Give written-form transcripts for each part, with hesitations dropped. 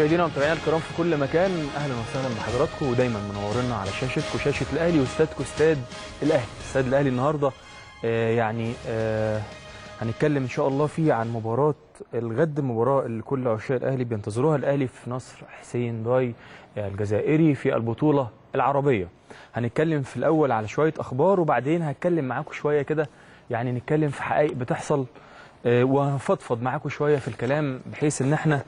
مشاهدينا ومتابعينا الكرام في كل مكان، اهلا وسهلا بحضراتكم ودايما منورنا على شاشتكم، شاشه الاهلي واستادكم استاد الاهلي. استاد الاهلي النهارده هنتكلم ان شاء الله فيه عن مباراه الغد، المباراه اللي كل عشاق الاهلي بينتظروها، الاهلي في نصر حسين باي الجزائري في البطوله العربيه. هنتكلم في الاول على شويه اخبار وبعدين هتكلم معاكم شويه كده، يعني نتكلم في حقائق بتحصل وهنفضفض معاكم شويه في الكلام بحيث ان احنا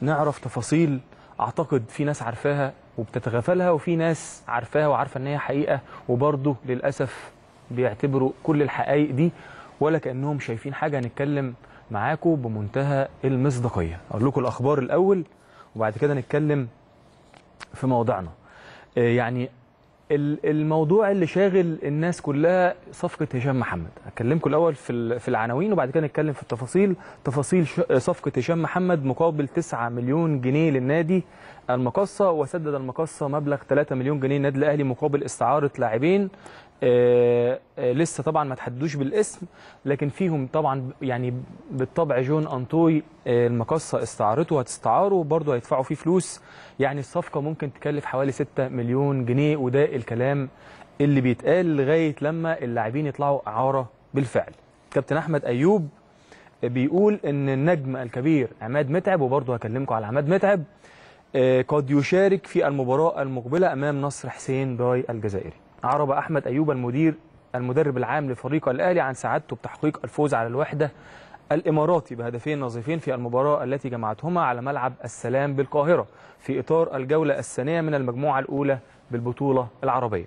نعرف تفاصيل اعتقد في ناس عارفاها وبتتغافلها وفي ناس عارفاها وعارفه ان هي حقيقه وبرضه للاسف بيعتبروا كل الحقائق دي ولا كانهم شايفين حاجه. هنتكلم معاكم بمنتهى المصداقيه، اقول لكم الاخبار الاول وبعد كده نتكلم في موضوعنا. يعني الموضوع اللي شاغل الناس كلها صفقه هشام محمد، هكلمكم الاول في العناوين وبعد كده نتكلم في التفاصيل، تفاصيل صفقه هشام محمد مقابل 9 مليون جنيه للنادي المقاصه، وسدد المقاصه مبلغ 3 مليون جنيه للنادي الاهلي مقابل استعاره لاعبين لسه طبعا ما تحددوش بالاسم، لكن فيهم طبعا يعني بالطبع جون أنطوي المقاصه استعارته هتستعاره برضه هيدفعوا فيه فلوس، يعني الصفقه ممكن تكلف حوالي 6 مليون جنيه وده الكلام اللي بيتقال لغايه لما اللاعبين يطلعوا اعاره بالفعل. كابتن أحمد أيوب بيقول ان النجم الكبير عماد متعب، وبرضه هكلمكم على عماد متعب، قد يشارك في المباراه المقبله امام نصر حسين باي الجزائري. أعرب أحمد أيوب المدرب العام لفريق الأهلي عن سعادته بتحقيق الفوز على الوحدة الإماراتي بهدفين نظيفين في المباراة التي جمعتهما على ملعب السلام بالقاهرة في إطار الجولة الثانية من المجموعة الأولى بالبطولة العربية.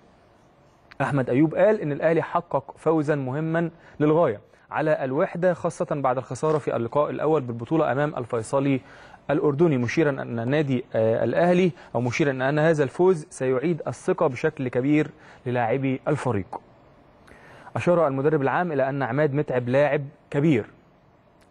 أحمد أيوب قال إن الأهلي حقق فوزا مهما للغاية على الوحدة، خاصة بعد الخسارة في اللقاء الأول بالبطولة أمام الفيصلي الأردني، مشيرا أن النادي الأهلي أو مشيرا أن هذا الفوز سيعيد الثقة بشكل كبير للاعبي الفريق. أشار المدرب العام إلى أن عماد متعب لاعب كبير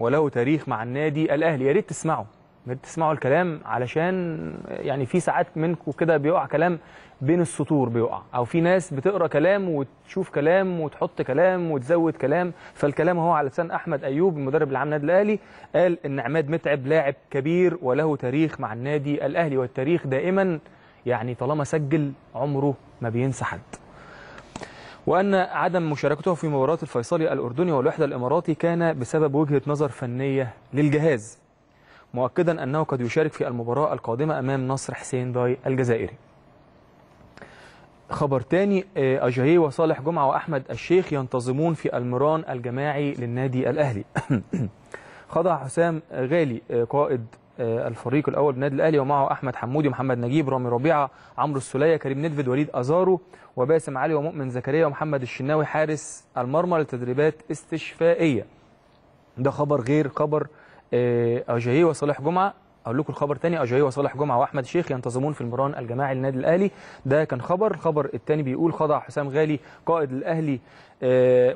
وله تاريخ مع النادي الأهلي. يا ريت تسمعوا، يا ريت تسمعوا الكلام، علشان يعني في ساعات منكم كده بيقع كلام بين السطور بيقع، أو في ناس بتقرأ كلام وتشوف كلام وتحط كلام وتزود كلام، فالكلام هو على لسان أحمد أيوب المدرب العام للنادي الأهلي، قال إن عماد متعب لاعب كبير وله تاريخ مع النادي الأهلي، والتاريخ دائما يعني طالما سجل عمره ما بينسى حد. وأن عدم مشاركته في مباراة الفيصلي الأردني والوحدة الإماراتي كان بسبب وجهة نظر فنية للجهاز، مؤكدا أنه قد يشارك في المباراة القادمة أمام نصر حسين باي الجزائري. خبر تاني، أجايي وصالح جمعة وأحمد الشيخ ينتظمون في المران الجماعي للنادي الأهلي. خضع حسام غالي قائد الفريق الأول بالنادي الأهلي ومعه أحمد حمودي ومحمد نجيب رامي ربيعة عمرو السولية كريم نيدفيد وليد أزارو وباسم علي ومؤمن زكريا ومحمد الشناوي حارس المرمى لتدريبات استشفائية. ده خبر غير خبر أجايي وصالح جمعة. أقول لكم الخبر الثاني، أجايي وصالح جمعة وأحمد شيخ ينتظمون في المران الجماعي للنادي الأهلي، ده كان خبر. الخبر الثاني بيقول خضع حسام غالي قائد الأهلي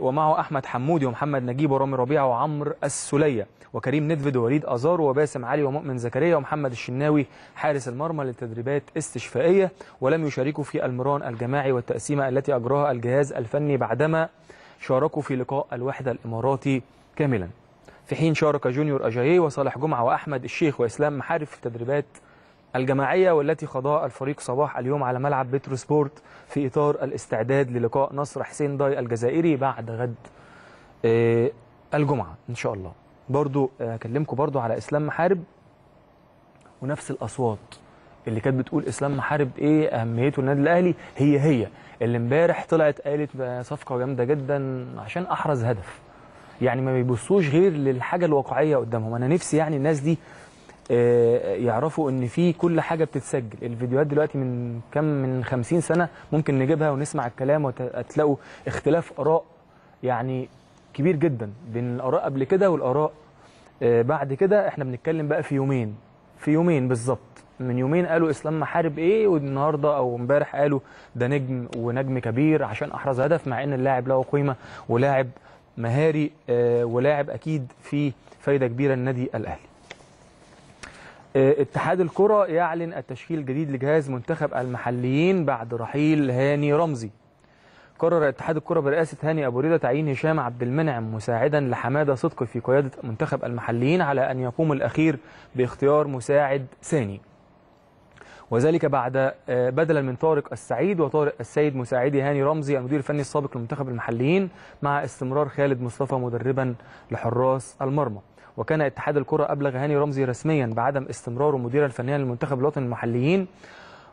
ومعه أحمد حمودي ومحمد نجيب ورامي ربيعة وعمرو السولية وكريم نيدفيد ووليد أزارو وباسم علي ومؤمن زكريا ومحمد الشناوي حارس المرمى للتدريبات استشفائية، ولم يشاركوا في المران الجماعي والتقسيمة التي أجراها الجهاز الفني بعدما شاركوا في لقاء الوحدة الإماراتي كاملا، في حين شارك جونيور أجايي وصالح جمعة وأحمد الشيخ وإسلام محارب في التدريبات الجماعية والتي خضاها الفريق صباح اليوم على ملعب بتروسبورت في إطار الاستعداد للقاء نصر حسين باي الجزائري بعد غد الجمعة إن شاء الله. برضو أكلمكم برضو على إسلام محارب ونفس الأصوات اللي كانت بتقول إسلام محارب إيه أهميته للنادي الأهلي، هي اللي امبارح طلعت قالت صفقة جامدة جدا عشان أحرز هدف، يعني ما بيبصوش غير للحاجه الواقعيه قدامهم. انا نفسي يعني الناس دي يعرفوا ان في كل حاجه بتتسجل، الفيديوهات دلوقتي من 50 سنه ممكن نجيبها ونسمع الكلام وتلاقوا اختلاف اراء يعني كبير جدا بين الاراء قبل كده والاراء بعد كده. احنا بنتكلم بقى في يومين بالظبط، من يومين قالوا اسلام محارب ايه والنهارده او امبارح قالوا ده نجم ونجم كبير عشان احرز هدف، مع ان اللاعب له قيمه ولاعب مهاري ولاعب اكيد في فايده كبيره للنادي الاهلي. اتحاد الكره يعلن التشكيل الجديد لجهاز منتخب المحليين بعد رحيل هاني رمزي. قرر اتحاد الكره برئاسه هاني ابو ريده تعيين هشام عبد المنعم مساعدا لحماده صدقي في قياده منتخب المحليين، على ان يقوم الاخير باختيار مساعد ثاني. وذلك بعد بدلا من طارق السعيد وطارق السيد مساعدي هاني رمزي المدير الفني السابق لمنتخب المحليين، مع استمرار خالد مصطفى مدربا لحراس المرمى. وكان اتحاد الكرة أبلغ هاني رمزي رسميا بعدم استمراره مديرا فنيا للمنتخب الوطني المحليين،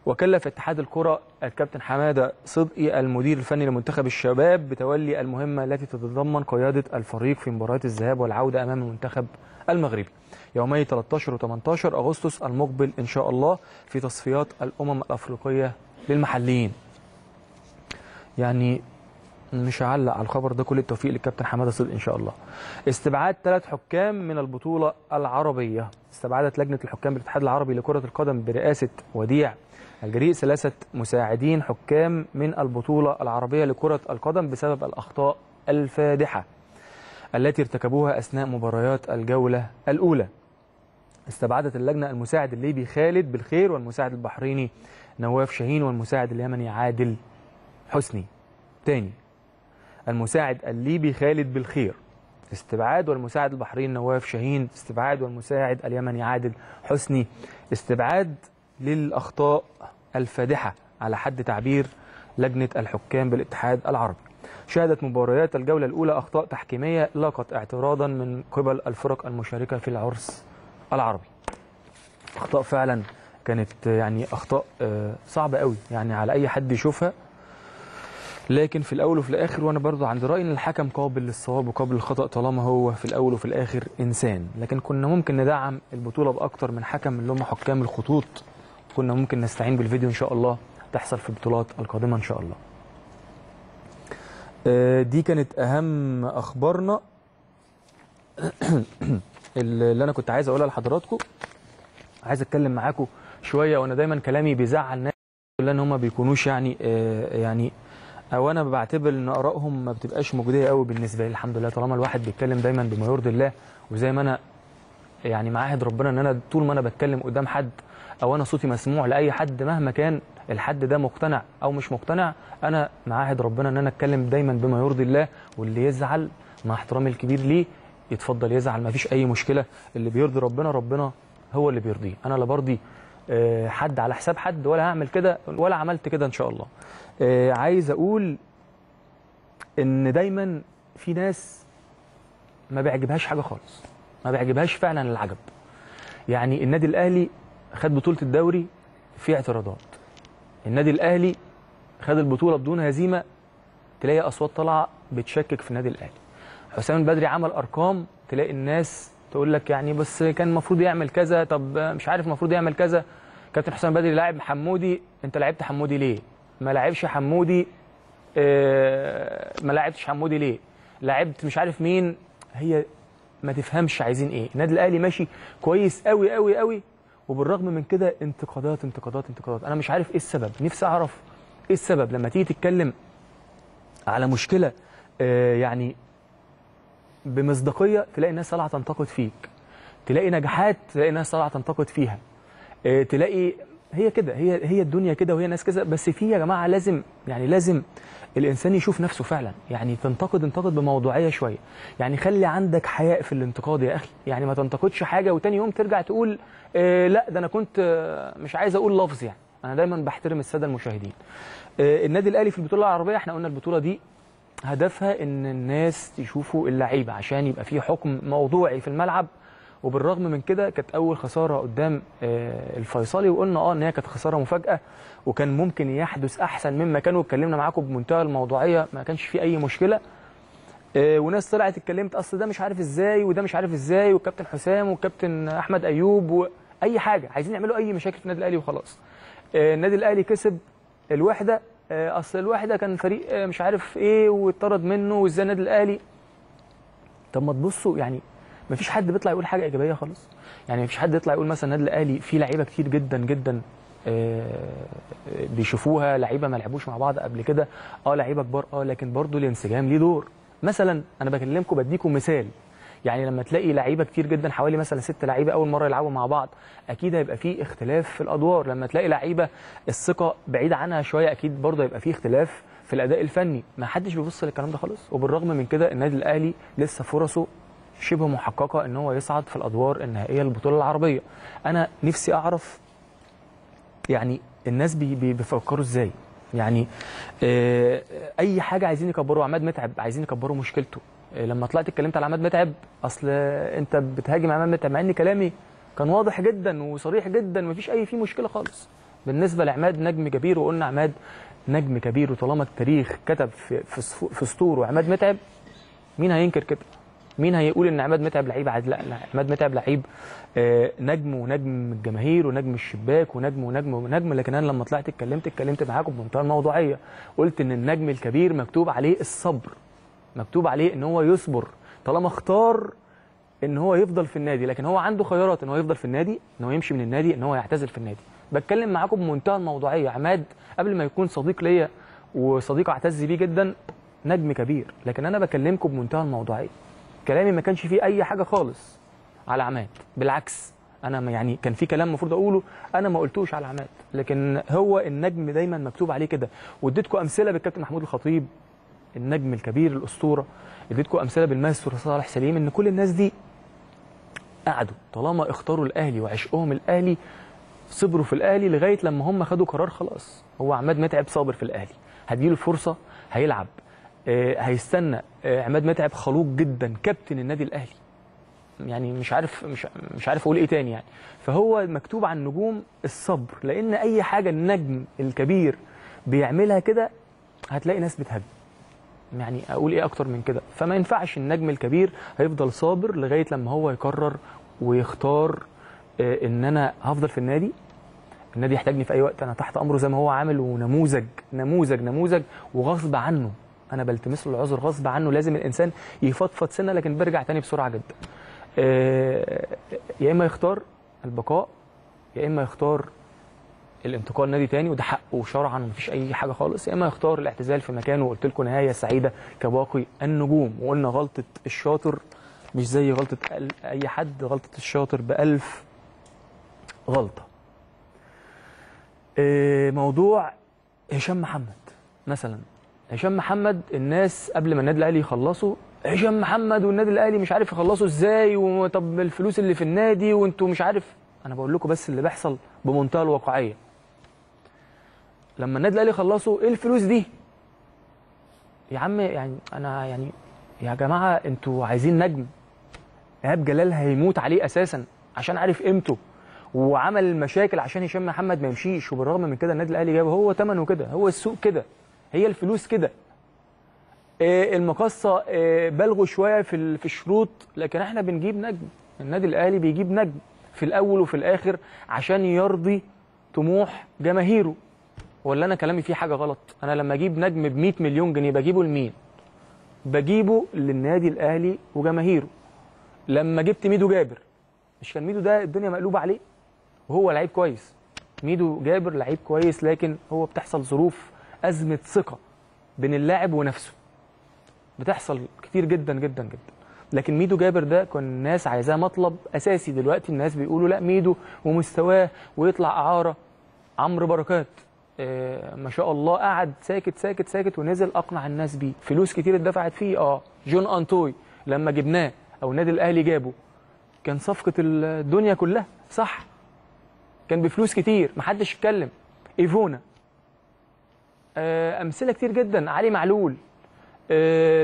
وكلف اتحاد الكرة الكابتن حمادة صدقي المدير الفني لمنتخب الشباب بتولي المهمة التي تتضمن قيادة الفريق في مباريات الذهاب والعودة أمام المنتخب المغربي يومي 13 و 18 أغسطس المقبل إن شاء الله في تصفيات الأمم الأفريقية للمحليين. يعني مش هعلق على الخبر ده، كل التوفيق للكابتن حماده صدقي ان شاء الله. استبعاد 3 حكام من البطوله العربيه. استبعدت لجنه الحكام بالاتحاد العربي لكره القدم برئاسه وديع الجريء 3 مساعدين حكام من البطوله العربيه لكره القدم بسبب الاخطاء الفادحه التي ارتكبوها اثناء مباريات الجوله الاولى. استبعدت اللجنه المساعد الليبي خالد بالخير، والمساعد البحريني نواف شاهين، والمساعد اليمني عادل حسني. تاني، المساعد الليبي خالد بالخير استبعاد، والمساعد البحريني نواف شاهين استبعاد، والمساعد اليمني عادل حسني استبعاد للأخطاء الفادحة على حد تعبير لجنة الحكام بالاتحاد العربي. شهدت مباريات الجولة الأولى أخطاء تحكيمية لاقت اعتراضا من قبل الفرق المشاركة في العرس العربي. أخطاء فعلا كانت يعني أخطاء صعبة قوي يعني على أي حد يشوفها، لكن في الأول وفي الآخر وأنا برضه عندي رأي إن الحكم قابل للصواب وقابل للخطأ طالما هو في الأول وفي الآخر إنسان. لكن كنا ممكن ندعم البطولة بأكتر من حكم اللي هم حكام الخطوط، كنا ممكن نستعين بالفيديو إن شاء الله تحصل في البطولات القادمة إن شاء الله. دي كانت أهم أخبارنا اللي أنا كنت عايز أقولها لحضراتكم. عايز أتكلم معاكم شوية، وأنا دايما كلامي بيزعل الناس لأن هم ما بيكونوش يعني او انا بعتبر ان ارائهم ما بتبقاش مجديه قوي بالنسبه لي. الحمد لله طالما الواحد بيتكلم دايما بما يرضي الله، وزي ما انا يعني معاهد ربنا ان انا طول ما انا بتكلم قدام حد او انا صوتي مسموع لاي حد مهما كان الحد ده مقتنع او مش مقتنع، انا معاهد ربنا ان انا اتكلم دايما بما يرضي الله، واللي يزعل مع احترامي الكبير ليه يتفضل يزعل، ما فيش اي مشكله. اللي بيرضي ربنا ربنا هو اللي بيرضيه، انا لا برضي حد على حساب حد ولا هعمل كده ولا عملت كده ان شاء الله. عايز اقول ان دايما في ناس ما بيعجبهاش حاجه خالص، ما بيعجبهاش فعلا العجب. يعني النادي الاهلي خد بطوله الدوري في اعتراضات، النادي الاهلي خد البطوله بدون هزيمه تلاقي اصوات طالعه بتشكك في النادي الاهلي، حسام بدري عمل ارقام تلاقي الناس تقول لك يعني بس كان المفروض يعمل كذا، طب مش عارف المفروض يعمل كذا. كابتن حسام بدري لاعب حمودي، انت لعبت حمودي ليه؟ ما لعبش حمودي، ما لعبتش حمودي ليه؟ لعبت مش عارف مين. هي ما تفهمش عايزين ايه. النادي الاهلي ماشي كويس قوي قوي قوي، وبالرغم من كده انتقادات انتقادات انتقادات. انا مش عارف ايه السبب، نفسي اعرف ايه السبب لما تيجي تتكلم على مشكله يعني بمصداقيه تلاقي الناس طالعه تنتقد فيك، تلاقي نجاحات تلاقي الناس طالعه تنتقد فيها، تلاقي هي كده، هي الدنيا كده وهي ناس كده. بس في يا جماعه لازم يعني لازم الانسان يشوف نفسه فعلا، يعني تنتقد انتقد بموضوعيه شويه، يعني خلي عندك حياء في الانتقاد يا اخي، يعني ما تنتقدش حاجه وتاني يوم ترجع تقول لا ده انا كنت مش عايز اقول لفظ. يعني انا دايما بحترم الساده المشاهدين. النادي الاهلي في البطوله العربيه احنا قلنا البطوله دي هدفها ان الناس يشوفوا اللعيبه عشان يبقى في حكم موضوعي في الملعب، وبالرغم من كده كانت اول خساره قدام الفيصلي، وقلنا ان هي كانت خساره مفاجاه وكان ممكن يحدث احسن مما كانوا. اتكلمنا معاكم بمنتهى الموضوعيه، ما كانش في اي مشكله، وناس طلعت اتكلمت اصل ده مش عارف ازاي وده مش عارف ازاي، والكابتن حسام والكابتن احمد ايوب واي حاجه عايزين يعملوا اي مشاكل في النادي الاهلي وخلاص. النادي الاهلي كسب الوحده، اصل الوحده كان فريق مش عارف ايه واتطرد منه وازاي النادي الاهلي. طب ما تبصوا يعني ما فيش حد بيطلع يقول حاجه ايجابيه خالص، يعني ما فيش حد يطلع يقول مثلا النادي الاهلي فيه لعيبه كتير جدا جدا بيشوفوها لعيبه ما لعبوش مع بعض قبل كده، لعيبه كبار، لكن برضه الانسجام ليه دور. مثلا انا بكلمكم بديكم مثال، يعني لما تلاقي لعيبه كتير جدا حوالي مثلا 6 لعيبه اول مره يلعبوا مع بعض اكيد هيبقى فيه اختلاف في الادوار، لما تلاقي لعيبه الثقه بعيد عنها شويه اكيد برضه هيبقى فيه اختلاف في الاداء الفني. ما حدش بيبص للكلام ده خالص، وبالرغم من كده النادي الاهلي لسه فرصه شبه محققه ان هو يصعد في الادوار النهائيه للبطوله العربيه. انا نفسي اعرف يعني الناس بيفكروا ازاي؟ يعني اي حاجه عايزين يكبروا. عماد متعب عايزين يكبروا مشكلته. لما طلعت اتكلمت على عماد متعب، اصل انت بتهاجم عماد متعب، مع ان كلامي كان واضح جدا وصريح جدا، مفيش اي فيه مشكله خالص. بالنسبه لعماد نجم كبير، وقلنا عماد نجم كبير، وطالما التاريخ كتب في سطوره عماد متعب، مين هينكر كده؟ مين هيقول ان عماد متعب لعيب عادل؟ لا، عماد متعب لعيب نجم، ونجم الجماهير، ونجم الشباك، ونجم. لكن انا لما طلعت اتكلمت معاكم بمنتهى الموضوعيه، قلت ان النجم الكبير مكتوب عليه الصبر، مكتوب عليه ان هو يصبر طالما اختار ان هو يفضل في النادي. لكن هو عنده خيارات، ان هو يفضل في النادي، ان هو يمشي من النادي، ان هو يعتزل في النادي. بتكلم معاكم بمنتهى الموضوعيه. عماد قبل ما يكون صديق ليا وصديق اعتز بيه جدا، نجم كبير، لكن انا بكلمكم بمنتهى الموضوعيه. كلامي ما كانش فيه اي حاجه خالص على عماد، بالعكس انا يعني كان في كلام المفروض اقوله انا ما قلتوش على عماد، لكن هو النجم دايما مكتوب عليه كده. واديتكم امثله بالكابتن محمود الخطيب النجم الكبير الاسطوره، اديتكم امثله بالماستر صالح سليم، ان كل الناس دي قعدوا طالما اختاروا الاهلي وعشقهم الاهلي، صبروا في الاهلي لغايه لما هم خدوا قرار خلاص. هو عماد متعب صابر في الاهلي، هتجيله فرصه هيلعب، هيستنى. عماد متعب خلوق جدا، كابتن النادي الاهلي، يعني مش عارف اقول ايه تاني يعني. فهو مكتوب على النجوم الصبر، لان اي حاجه النجم الكبير بيعملها كده هتلاقي ناس بتهاجم، يعني اقول ايه اكتر من كده. فما ينفعش النجم الكبير هيفضل صابر لغايه لما هو يقرر ويختار ان انا هفضل في النادي، النادي يحتاجني في اي وقت، انا تحت امره، زي ما هو عامل. ونموذج نموذج نموذج، وغصب عنه انا بلتمس له العذر، غصب عنه لازم الانسان يفضفض سنه، لكن برجع تاني بسرعه جدا. يا اما يختار البقاء، يا اما يختار الانتقال نادي تاني، وده حقه شرعا ومفيش اي حاجه خالص، يا اما يختار الاعتزال في مكانه. وقلت لكم نهايه سعيده كباقي النجوم، وقلنا غلطه الشاطر مش زي غلطه اي حد، غلطه الشاطر بألف غلطه. موضوع هشام محمد مثلا، هشام محمد الناس قبل ما النادي الاهلي يخلصوا، هشام محمد والنادي الاهلي مش عارف يخلصوا ازاي، وطب الفلوس اللي في النادي وانتوا مش عارف. انا بقول لكم بس اللي بيحصل بمنتهى الواقعيه. لما النادي الاهلي يخلصوا، ايه الفلوس دي؟ يا عم يعني انا يعني يا جماعه انتوا عايزين نجم، ايهاب جلال هيموت عليه اساسا عشان عارف قيمته وعمل مشاكل عشان هشام محمد ما يمشيش، وبالرغم من كده النادي الاهلي جابه. هو ثمنه كده، هو السوق كده، هي الفلوس كده. المقاصة بلغوا شويه في الشروط، لكن احنا بنجيب نجم، النادي الاهلي بيجيب نجم في الاول وفي الاخر عشان يرضي طموح جماهيره. ولا انا كلامي فيه حاجه غلط؟ انا لما اجيب نجم ب 100 مليون جنيه بجيبه لمين؟ بجيبه للنادي الاهلي وجماهيره. لما جبت ميدو جابر، مش كان ميدو ده الدنيا مقلوبه عليه؟ وهو لعيب كويس، ميدو جابر لعيب كويس، لكن هو بتحصل ظروف، أزمة ثقة بين اللاعب ونفسه بتحصل كتير جدا جدا جدا. لكن ميدو جابر ده كان الناس عايزاه مطلب أساسي، دلوقتي الناس بيقولوا لا ميدو ومستواه ويطلع إعارة. عمرو بركات ما شاء الله قعد ساكت ساكت ساكت ونزل، أقنع الناس بيه، فلوس كتير اتدفعت فيه. جون أنطوي لما جبناه أو النادي الأهلي جابه كان صفقة الدنيا كلها، صح؟ كان بفلوس كتير، محدش اتكلم. إيفونا، امثله كتير جدا، علي معلول،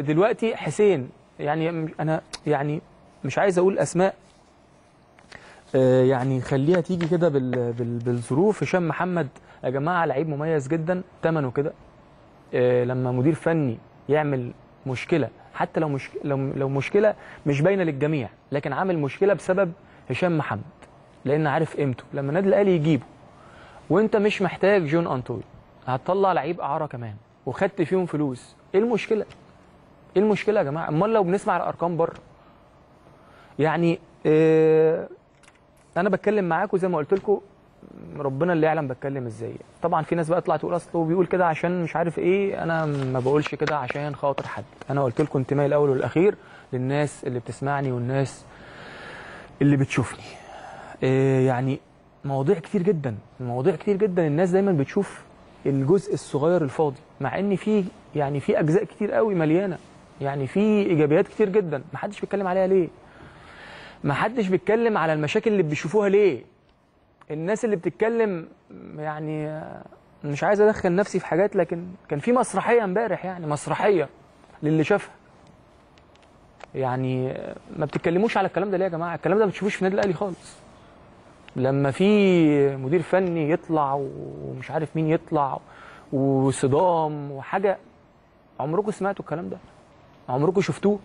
دلوقتي حسين، يعني انا يعني مش عايز اقول اسماء، يعني خليها تيجي كده بالظروف. هشام محمد يا جماعه لعيب مميز جدا، ثمنه كده. لما مدير فني يعمل مشكله، حتى لو مشكله مش باينه للجميع، لكن عامل مشكله بسبب هشام محمد لان عارف قيمته. لما النادي الاهلي يجيبه وانت مش محتاج جون أنطوي، هتطلع لعيب اعاره كمان وخدت فيهم فلوس، ايه المشكله؟ ايه المشكله يا جماعه؟ امال لو بنسمع الارقام بره يعني. انا بتكلم معاكم زي ما قلت لكم، ربنا اللي يعلم بتكلم ازاي. طبعا في ناس بقى طلعت تقول اصل هو بيقول كده عشان مش عارف ايه. انا ما بقولش كده عشان خاطر حد، انا قلت لكم انتمائي الاول والاخير للناس اللي بتسمعني والناس اللي بتشوفني. يعني مواضيع كتير جدا، مواضيع كتير جدا، الناس دايما بتشوف الجزء الصغير الفاضي، مع ان في يعني في اجزاء كتير قوي مليانه، يعني في ايجابيات كتير جدا، ما حدش بيتكلم عليها ليه؟ ما حدش بيتكلم على المشاكل اللي بيشوفوها ليه؟ الناس اللي بتتكلم يعني مش عايز ادخل نفسي في حاجات، لكن كان في مسرحيه امبارح، يعني مسرحيه للي شافها. يعني ما بتتكلموش على الكلام ده ليه يا جماعه؟ الكلام ده ما بتشوفوش في النادي الاهلي خالص. لما في مدير فني يطلع ومش عارف مين يطلع وصدام وحاجه، عمركم سمعتوا الكلام ده؟ عمركم شفتوه؟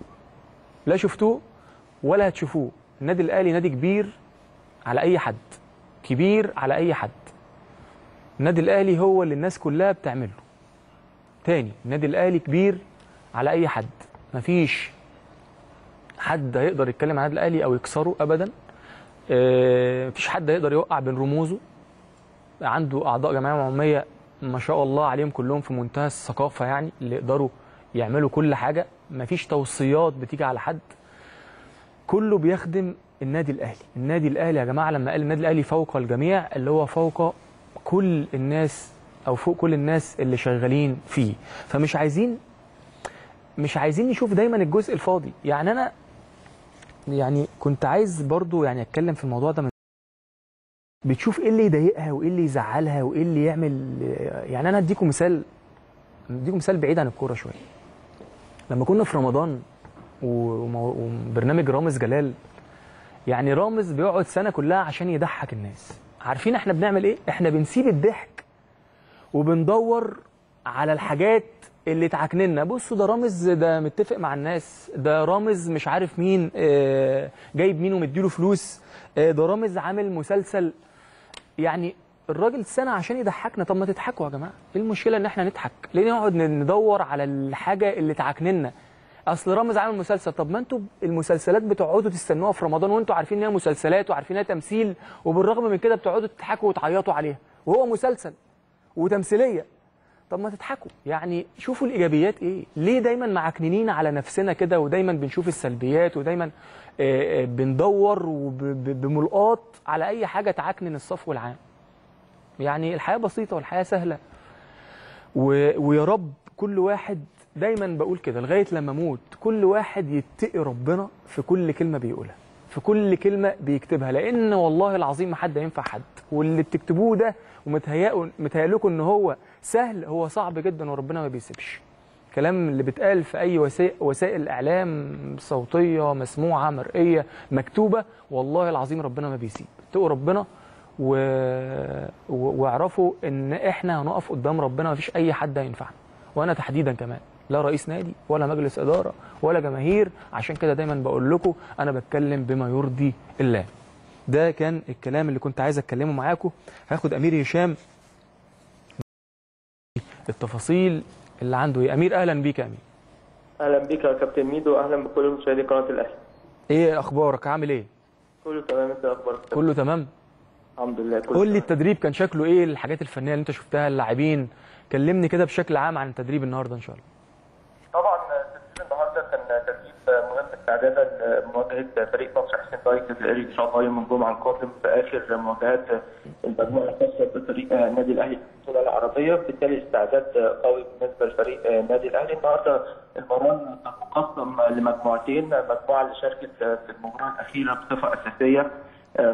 لا شفتوه ولا هتشوفوه. النادي الاهلي نادي كبير على اي حد، كبير على اي حد. النادي الاهلي هو اللي الناس كلها بتعمله. تاني، النادي الاهلي كبير على اي حد، مفيش حد هيقدر يتكلم عن النادي الاهلي او يكسره ابدا. مفيش حد هيقدر يوقع بين رموزه. عنده اعضاء جمعيه عموميه ما شاء الله عليهم، كلهم في منتهى الثقافه، يعني اللي يقدروا يعملوا كل حاجه، مفيش توصيات بتيجي على حد، كله بيخدم النادي الاهلي. النادي الاهلي يا جماعه لما قال النادي الاهلي فوق الجميع، اللي هو فوق كل الناس او فوق كل الناس اللي شغالين فيه. فمش عايزين نشوف دايما الجزء الفاضي. يعني انا يعني كنت عايز برضو يعني اتكلم في الموضوع ده، من بتشوف ايه اللي يضايقها وايه اللي يزعلها وايه اللي يعمل. يعني انا اديكم مثال بعيد عن الكوره شويه. لما كنا في رمضان وبرنامج رامز جلال، يعني رامز بيقعد سنه كلها عشان يضحك الناس. عارفين احنا بنعمل ايه؟ احنا بنسيب الضحك وبندور على الحاجات اللي تعكننا. بصوا ده رامز، ده متفق مع الناس، ده رامز مش عارف مين جايب مين ومديله فلوس، ده رامز عامل مسلسل. يعني الراجل سنه عشان يضحكنا. طب ما تضحكوا يا جماعه، ايه المشكله ان احنا نضحك؟ ليه نقعد ندور على الحاجه اللي تعكننا؟ اصل رامز عامل مسلسل. طب ما انتوا المسلسلات بتقعدوا تستنوها في رمضان وانتوا عارفين ان هي مسلسلات وعارفين ان هي تمثيل، وبالرغم من كده بتقعدوا تضحكوا وتعيطوا عليها، وهو مسلسل وتمثيليه. طب ما تضحكوا، يعني شوفوا الايجابيات ايه؟ ليه دايما معكنينين على نفسنا كده، ودايما بنشوف السلبيات، ودايما بندور بملقاط على اي حاجه تعكنن الصفو العام؟ يعني الحياه بسيطه والحياه سهله، ويا رب كل واحد، دايما بقول كده لغايه لما اموت، كل واحد يتقي ربنا في كل كلمه بيقولها، في كل كلمه بيكتبها، لان والله العظيم ما حد هينفع حد. واللي بتكتبوه ده ومتهيألكم ان هو سهل، هو صعب جدا، وربنا ما بيسيبش. الكلام اللي بيتقال في اي وسائل اعلام صوتيه، مسموعه، مرئيه، مكتوبه، والله العظيم ربنا ما بيسيب. اتقوا ربنا واعرفوا ان احنا هنقف قدام ربنا، ما فيش اي حد هينفعنا، وانا تحديدا كمان، لا رئيس نادي ولا مجلس اداره ولا جماهير. عشان كده دايما بقول لكم انا بتكلم بما يرضي الله. ده كان الكلام اللي كنت عايز اتكلمه معاكم. هاخد امير هشام التفاصيل اللي عنده. يا امير اهلا بيك. يا امير اهلا بيك يا كابتن ميدو، اهلا بكل مشاهدي قناه الاهلي. ايه اخبارك؟ عامل ايه؟ كله تمام، انت اخبارك؟ كله تمام الحمد لله. قول لي التدريب كان شكله ايه؟ الحاجات الفنيه اللي انت شفتها، اللاعبين، كلمني كده بشكل عام عن التدريب النهارده ان شاء الله. طبعا تدريب النهارده كان تدريب مهم استعدادا لمواجهه فريق نصر حسين باي ان شاء الله يوم الجمعه القادم في اخر مواجهات المجموعه الخاصه بفريق النادي الاهلي في البطوله العربيه، بالتالي استعداد قوي بالنسبه لفريق النادي الاهلي. النهارده المباراه تتقسم لمجموعتين، المجموعه اللي شاركت في المباراه الاخيره بصفه اساسيه،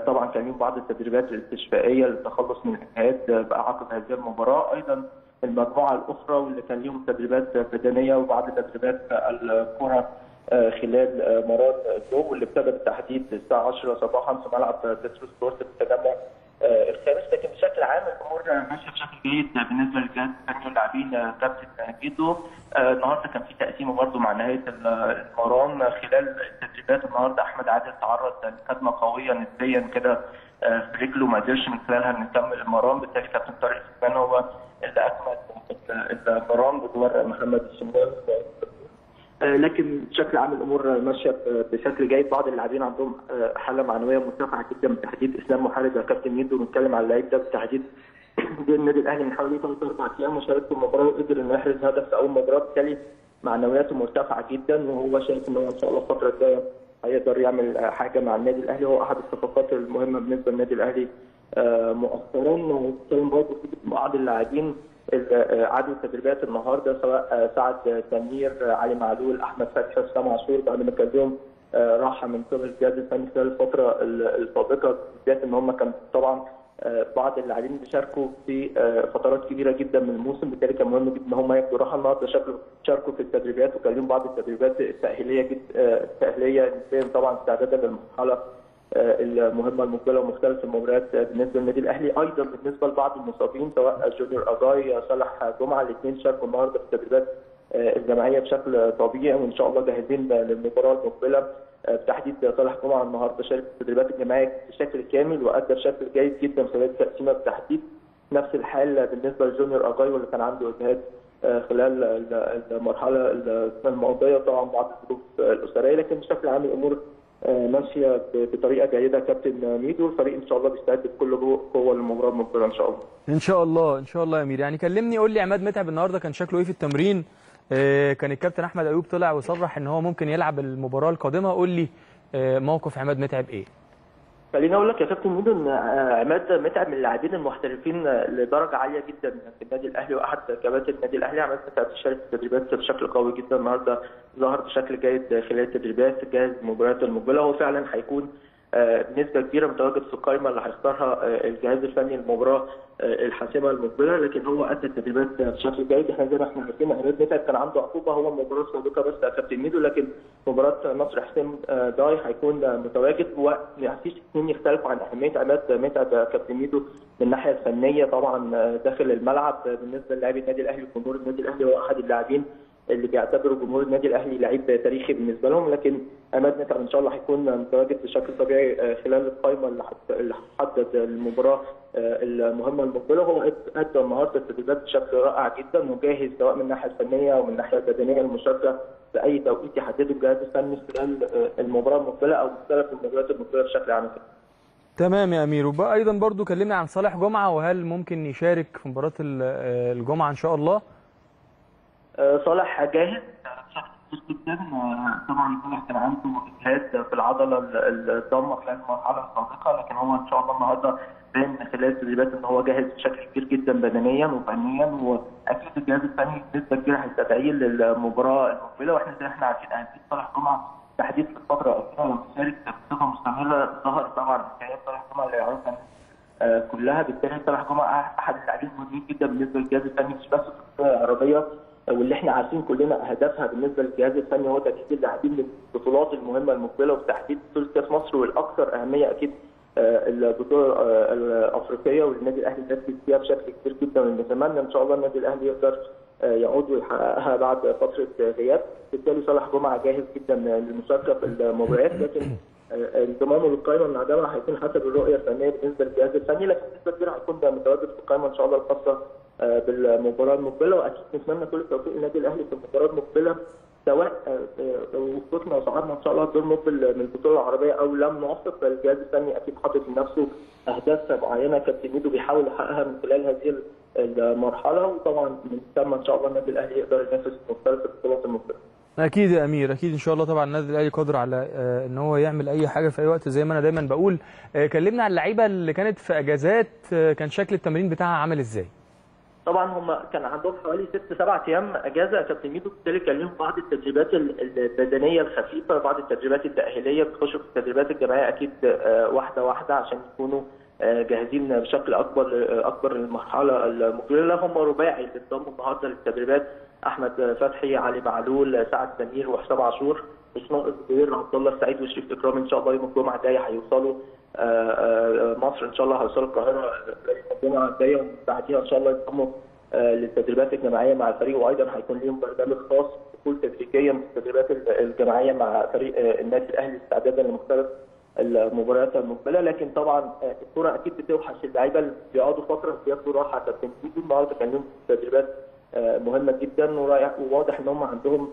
طبعا كان ليهم بعض التدريبات الاستشفائيه للتخلص من الانهيار بعقب هذه المباراه، ايضا المجموعه الاخرى واللي كان ليهم تدريبات بدنيه وبعض تدريبات الكره خلال مرات الجو، واللي ابتدى بالتحديد الساعه 10 صباحا في ملعب تترو سبورت في التجمع الخامس. لكن بشكل عام الامور ماشيه بشكل جيد بالنسبه للجهاز الفني واللاعبين. كابتن ميدو النهارده كان في تقسيمه برضه مع نهايه المران خلال التدريبات. النهارده احمد عادل تعرض لكدمه قويه نسبيا كده في رجله، ما قدرش من خلالها نكمل المران، بالتالي كابتن طارق سليمان هو اللي اكمل المران بدور محمد الشمال. لكن بشكل عام الامور ماشيه بشكل جيد. بعض اللاعبين عندهم حاله معنويه مرتفعه جدا، بالتحديد اسلام محارب يا كابتن ميدو، بنتكلم على اللعيب ده بالتحديد جه النادي الاهلي من حوالي 3-4 ايام وشارك المباراه وقدر انه يحرز هدف في اول مباراه، بالتالي معنوياته مرتفعه جدا، وهو شايف ان هو ان شاء الله الفتره الجايه هيقدر يعمل حاجه مع النادي الاهلي. هو احد الصفقات المهمه بالنسبه للنادي الاهلي مؤخرا. وبنتكلم برضه في بعض اللاعبين عدد تدريبات النهارده، سواء سعد سمير، علي معلول، احمد فتحي، حسام عاشور، بعد ما كان لهم راحه من قبل الجهاز الفني خلال الفتره السابقه، بالذات ان هم كانوا طبعا بعض اللاعبين بيشاركوا في فترات كبيره جدا من الموسم، بالتالي كان مهم جدا ان هم ياخدوا راحه. النهارده شاركوا في التدريبات وكان لهم بعض التدريبات التاهيليه جدا، التاهيليه طبعا استعدادا للمرحله المهمه المقبله ومختلف المباريات بالنسبه للنادي الاهلي. ايضا بالنسبه لبعض المصابين سواء جونيور أجايي صالح جمعه، الاثنين شاركوا النهارده في التدريبات الجماعيه بشكل طبيعي، وان شاء الله جاهزين للمباراه المقبله. بتحديد صالح جمعه النهارده شارك في التدريبات الجماعيه بشكل كامل وادى بشكل جيد جدا خلال التقسيمه بالتحديد. نفس الحال بالنسبه لجونيور أجايي واللي كان عنده اجهاد خلال المرحله الماضيه طبعا بعض الظروف الاسريه، لكن بشكل عام الامور ماشيه بطريقه جيده. كابتن ميدو الفريق ان شاء الله بيستعد بكل قوه للمباراه المقبله ان شاء الله. ان شاء الله يا امير. يعني كلمني قول لي عماد متعب النهارده كان شكله ايه في التمرين؟ كان الكابتن احمد ايوب طلع وصرح ان هو ممكن يلعب المباراه القادمه، قول لي موقف عماد متعب ايه؟ خليني اقول لك يا كابتن ميدو ان عماد متعب من اللاعبين المحترفين لدرجه عاليه جدا في النادي الاهلي، واحد كباتن النادي الاهلي. عماد متعب بيشارك في التدريبات بشكل قوي جدا، النهارده ظهر بشكل جيد خلال التدريبات، جاهز للمباريات المقبله. هو فعلا هيكون بنسبه كبيره متواجد في القائمه اللي هيختارها الجهاز الفني للمباراه الحاسمه المقبله، لكن هو ادى التدريبات بشكل جيد. احنا زي ما احنا عارفين عماد متعب كان عنده عقوبه هو المباراه السابقه بس يا كابتن ميدو، لكن مباراه نصر حسين باي هيكون متواجد، ومفيش اثنين يختلفوا عن اهميه عماد متعب يا كابتن ميدو من الناحيه الفنيه طبعا داخل الملعب. بالنسبه للاعبي النادي الاهلي وجمهور النادي الاهلي هو احد اللاعبين اللي بيعتبروا جمهور النادي الاهلي لعيب تاريخي بالنسبه لهم، لكن عماد متعب ان شاء الله هيكون متواجد بشكل طبيعي خلال القائمه اللي هتحدد المباراه المهمه المقبله. هو ادى النهارده التدريبات بشكل رائع جدا وجاهز سواء من الناحيه الفنيه او من الناحيه البدنيه المشاركه في اي توقيت يحدده الجهاز الفني خلال المباراه المقبله او مختلف المباريات المقبله بشكل عام. تمام يا امير. وبقى ايضا برضو كلمنا عن صالح جمعه، وهل ممكن يشارك في مباراه الجمعه ان شاء الله؟ صالح جاهز جدا، طبعا صالح كان عنده اجهاد في العضله الضامه خلال المرحله السابقه، لكن هو ان شاء الله النهارده بان خلال التدريبات ان هو جاهز بشكل كبير جدا بدنيا وفنيا، واكيد الجهاز الفني بنسبه كبيره هيستدعيه للمباراه المقبله. واحنا زي ما احنا عارفين اهميه صالح جمعه تحديد في الفتره الاخيره لما شارك بصفه مستمره، ظهر طبعا حكايات صالح جمعه اللي يعرفها كلها. بالتالي صالح جمعه احد اللاعبين المهمين جدا بالنسبه للجهاز الفني مش بس في القطاع العربيه واللي احنا عارفين كلنا هدفها بالنسبه للجهاز الفني هو تاكيد اللاعبين للبطولات المهمه المقبله وتحديد بطوله كاس مصر، والاكثر اهميه اكيد البطوله الافريقيه والنادي الاهلي تركز فيها بشكل كبير جدا، ونتمنى ان شاء الله النادي الاهلي يقدر يعود ويحققها بعد فتره غياب. بالتالي صالح جمعه جاهز جدا للمشاركه في المباريات، لكن انضمامه للقائمه من عدمها هيكون حسب الرؤيه الفنيه بالنسبه للجهاز الفني، لكن بنسبه كبيره هيكون متواجد في القائمه ان شاء الله الخاصه بالمباراه المقبله. واكيد نتمنى كل التوفيق للنادي الاهلي في المباراه المقبله سواء وصلنا وصعدنا ان شاء الله الدور المقبل من البطوله العربيه او لم نوصل، فالجهاز الفني اكيد حاطط لنفسه اهداف معينه كابتن ميدو بيحاول يحققها من خلال هذه المرحله، وطبعا بنتمنى ان شاء الله النادي الاهلي يقدر ينافس مختلف البطولات المقبله. اكيد يا امير، اكيد ان شاء الله. طبعا النادي الاهلي قادر على ان هو يعمل اي حاجه في اي وقت زي ما انا دايما بقول. كلمنا عن اللعيبه اللي كانت في اجازات، كان شكل التمرين بتاعها عامل ازاي؟ طبعا هم كان عندهم حوالي 6-7 ايام اجازه يا كابتن ميدو، بالتالي كان لهم بعض التدريبات البدنيه الخفيفه، بعض التدريبات التاهيليه، بيخشوا في التدريبات الجماعيه اكيد واحده واحده عشان يكونوا جاهزين بشكل اكبر للمرحله المقبله. هم رباعي اللي انضموا النهارده للتدريبات احمد فتحي، علي معلول، سعد سمير وحسام عاشور، مش ناقص غير عبد الله السعيد وشريف اكرام. ان شاء الله يوم الجمعه الجايه هيوصلوا مصر، ان شاء الله هيوصلوا القاهره الجمعه الجايه، وبعديها ان شاء الله ينضموا للتدريبات الجماعيه مع الفريق، وايضا هيكون لهم برنامج خاص دخول تدريجيا في التدريبات الجماعيه مع فريق النادي الاهلي استعدادا لمختلف المباريات المقبله. لكن طبعا الكره اكيد بتوحش اللعيبه اللي بيقعدوا فتره بياخدوا راحه كابتن ميدو، النهارده كان لهم تدريبات مهمه جدا وواضح ان هم عندهم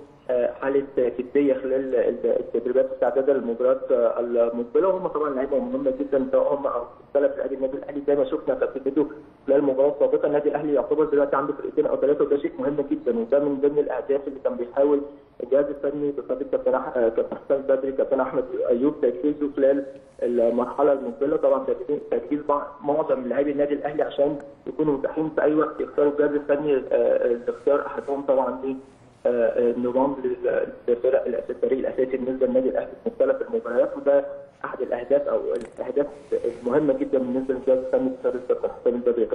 حاله جديه خلال التدريبات استعدادا للمباريات المقبله، وهم طبعا لعيبه مهمه جدا سواء هم او مختلف لاعبي النادي الاهلي. زي ما شفنا كابتن ميدو خلال المباراه السابقه النادي الاهلي يعتبر دلوقتي عنده فرقتين او ثلاثه، وده شيء مهم جدا، وده من ضمن الاهداف اللي كان بيحاول الجهاز الفني بقياده كابتن حسام بدري، كابتن احمد ايوب تركيزه خلال المرحله المقبله. طبعا تركيز معظم لاعبي النادي الاهلي عشان يكونوا متاحين في اي وقت يختاروا الجهاز الفني، الاختيار احدهم طبعا نظام للفرق الفريق الاساسي بالنسبه للنادي الاهلي في مختلف المباريات، وده احد الاهداف او الاهداف المهمه جدا بالنسبه للجهاز الفني بتاع حسام بدري.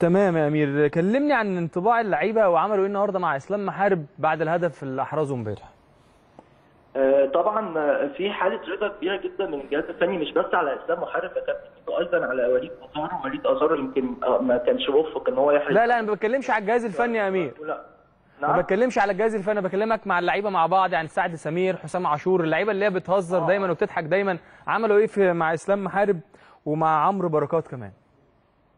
تمام يا امير، كلمني عن انطباع اللعيبه وعملوا ايه النهارده مع اسلام محارب بعد الهدف اللي احرزه امبارح. طبعا في حاله رضا كبيره جدا من الجهاز الفني، مش بس على اسلام محارب لكن ايضا على وليد ازارو يمكن ما كانش موفق ان هو يحرز. لا انا ما بتكلمش على الجهاز الفني يا امير، ما بتكلمش على الجهاز الفني، بكلمك مع اللعيبه مع بعض، يعني سعد سمير، حسام عاشور، اللعيبه اللي هي بتهزر دايما وبتضحك دايما، عملوا ايه مع اسلام محارب ومع عمرو بركات كمان؟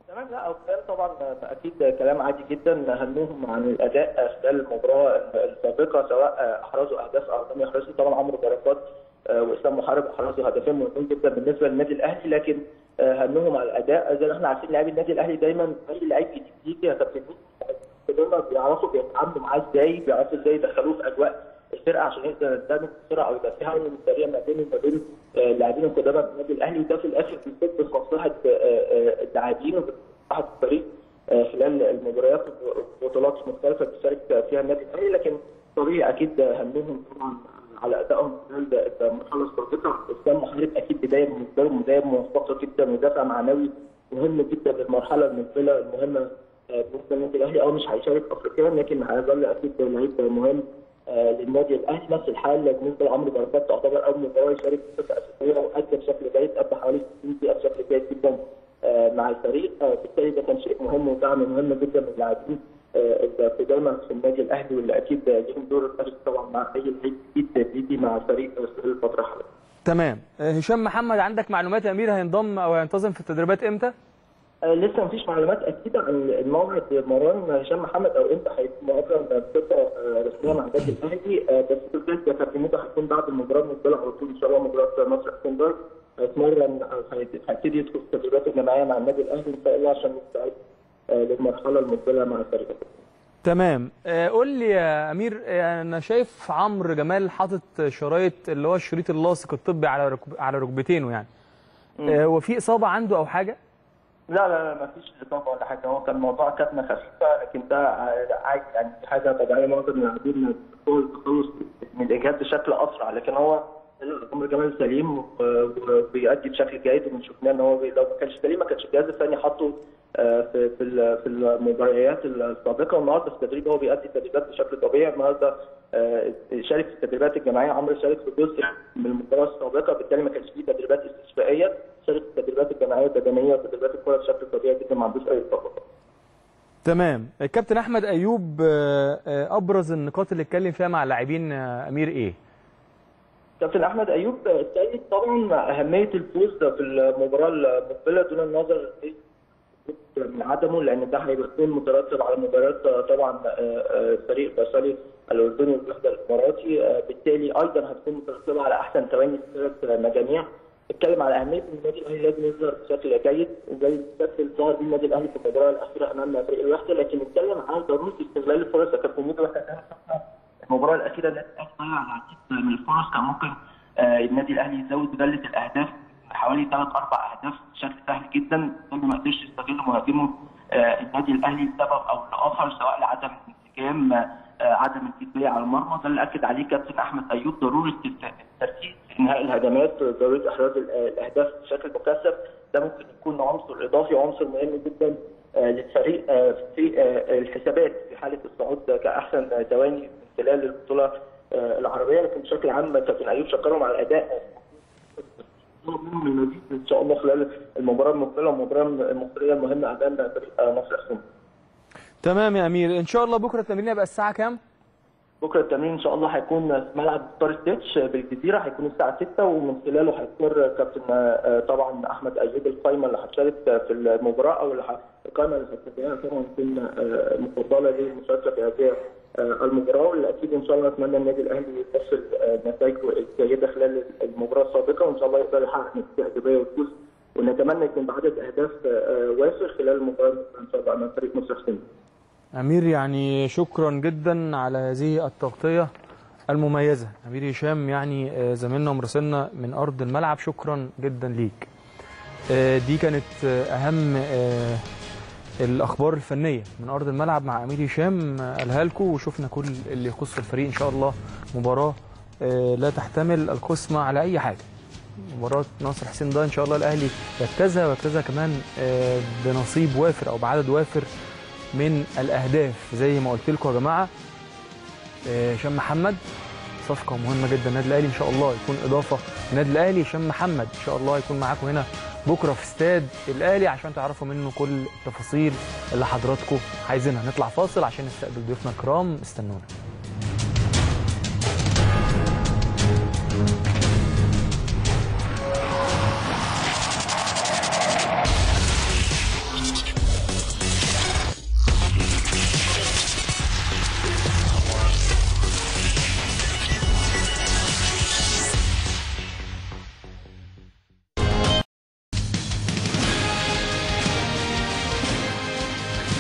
تمام. لا اولا طبعا اكيد كلام عادي جدا، همهم عن الاداء خلال المباراه السابقه سواء احرزوا اهداف او لم يحرزوا. طبعا عمرو بركات واسلام محارب احرزوا هدفين مهمين جدا بالنسبه للنادي الاهلي، لكن همهم على الاداء. زي ما احنا عارفين لاعبي النادي الاهلي دايما اي لعيب جديد يجي يا كابتن دول بيعرفوا بيتعاملوا معاه ازاي، بيعرفوا ازاي يدخلوه في اجواء الفرقه عشان يقدر يندمج بسرعه او يبقى في عمل سريع ما بين اللاعبين القدامى في النادي الاهلي، وده في الاخر بيسبب مصلحه اللاعبين ومصلحه الفريق خلال المباريات وبطولات مختلفه بيشارك فيها النادي الاهلي. لكن طبيعي اكيد همهم طبعا على ادائهم خلال المرحله السابقه. اسلام محارب اكيد بدايه بالنسبه لهم بدايه موفقه جدا ودافع معنوي مهم جدا للمرحله المهمه بالنسبه للنادي الاهلي، او مش هيشارك افريقيا لكن هيظل اكيد لعيب مهم للنادي الاهلي. نفس الحال بالنسبه لعمرو بركات، تعتبر اول مباراه يشارك في الصفقه الاساسيه وادى بشكل جيد، ادى حوالي 60 دقيقه بشكل جيد جدا مع الفريق، بالتالي ده كان شيء مهم ودعم مهم جدا من اللاعبين القدامى في النادي الاهلي، واللي اكيد ليهم دور اساسي طبعا مع اي لعيب جديد بيجي مع الفريق في الفتره الحاليه. تمام. هشام محمد، عندك معلومات يا امير هينضم او هينتظم في التدريبات امتى؟ لسه مفيش معلومات اكيده عن الموعد مران هشام محمد او امتى هيكون اصلا بصفه رسميه مع النادي الاهلي، بس التدريبات بتاعته هتكون بعد المباراه بالنسبه له على طول ان شاء الله مباراه نصر حسين باي، هيتمرن هيبتدي يدخل في التدريبات الجماعيه مع النادي الاهلي ان شاء الله عشان يستعد للمرحله المقبله مع الفريق. تمام. قول لي يا امير، انا شايف عمرو جمال حاطط شرايط اللي هو الشريط اللاصق الطبي على ركبتينه، يعني هو في اصابه عنده او حاجه؟ لا ما فيش اصابه ولا حاجه، هو كان موضوع كتمه خفيفه لكن ده عادي يعني حاجه طبيعيه، معظم اللاعبين التخلص من الاجهاد بشكل اسرع، لكن هو عمرو جمال سليم وبيأدي بشكل جيد، وشفناه ان هو لو ما كانش سليم ما كانش الجهاز الفني حاطه في المباريات السابقه، والنهارده في التدريب هو بيأدي التدريبات بشكل طبيعي. النهارده شارك في التدريبات الجماعيه، عمرو شارك في جزء من المباراه السابقه بالتالي ما كانش فيه تدريبات استشفائيه، شارك في التدريبات الجماعيه والبدنيه وتدريبات الكره بشكل طبيعي جدا ما عندوش اي اصابات. تمام. الكابتن احمد ايوب، ابرز النقاط اللي اتكلم فيها مع اللاعبين امير ايه؟ كابتن احمد ايوب سيد طبعا اهميه الفوز في المباراه المقبله دون النظر من عدمه، لان ده هيبقى مترتب على مباريات طبعا فريق الفيصلي الاردني والوحده الاماراتي، بالتالي ايضا هتكون مترتبه على احسن ثواني ثلاث مجاميع. اتكلم على اهميه ان النادي الاهلي لازم يظهر بشكل جيد زي الشكل اللي ظهر بيه النادي الاهلي في المباراه الاخيره امام فريق الوحده، لكن اتكلم عن ضروره استغلال الفرص. يا كابتن ميدو المباراه الاخيره النادي الاهلي ضيع العديد من الفرص، كان ممكن النادي الاهلي يزود جله الاهداف حوالي 3-4 اهداف بشكل سهل جدا، ما قدرش يستغل مهاجمه النادي الاهلي لسبب او لاخر، سواء لعدم الانسجام عدم التسويق على المرمى. ده اللي اكد عليه كابتن احمد ايوب ضروره التركيز في انهاء الهجمات، ضروره احراز الاهداف بشكل مكثف، ده ممكن يكون عنصر اضافي وعنصر مهم جدا للفريق في الحسابات في حاله الصعود كاحسن ثواني من خلال البطوله العربيه. لكن بشكل عام كابتن ايوب شكرهم على الاداء منهم المزيد ان شاء الله خلال المباراه المقبله والمباراه المصريه المهمه امام فريق نصر حسين. تمام يا امير، ان شاء الله بكره التمرين هيبقى الساعه كام؟ بكره التمرين ان شاء الله هيكون في ملعب ستار ستيتش بالجزيره، هيكون الساعه 6، ومن خلاله هيختار كابتن طبعا احمد ايوب القايمه اللي هتشارك في المباراه، او القايمه اللي هتشارك فيها طبعا تكون مفضله للمشاركه في هذه المباراه، واللي اكيد ان شاء الله نتمنى النادي الاهلي يحصل نتائجه الجيده خلال المباراه السابقه، وان شاء الله يقدر يحقق نتيجه ايجابيه وفوز، ونتمنى يكون بعدد اهداف وافر خلال المباراه ان شاء الله امام فريق نصر حسين. امير يعني شكرا جدا على هذه التغطيه المميزه، امير هشام يعني زميلنا ومراسلنا من ارض الملعب، شكرا جدا ليك. دي كانت اهم الاخبار الفنيه من ارض الملعب مع امير هشام قالها لكم، وشفنا كل اللي يخص الفريق. ان شاء الله مباراه لا تحتمل القسمه على اي حاجه. مباراه نصر حسين باي ان شاء الله الاهلي يركزها ويركزها كمان بنصيب وافر او بعدد وافر من الاهداف. زي ما قلت لكم يا جماعه، هشام محمد صفقه مهمه جدا النادي الاهلي، ان شاء الله يكون اضافه النادي الاهلي. هشام محمد ان شاء الله يكون معاكم هنا بكره في استاد الاهلي عشان تعرفوا منه كل التفاصيل اللي حضراتكم عايزينها. نطلع فاصل عشان نستقبل ضيوفنا الكرام، استنونا.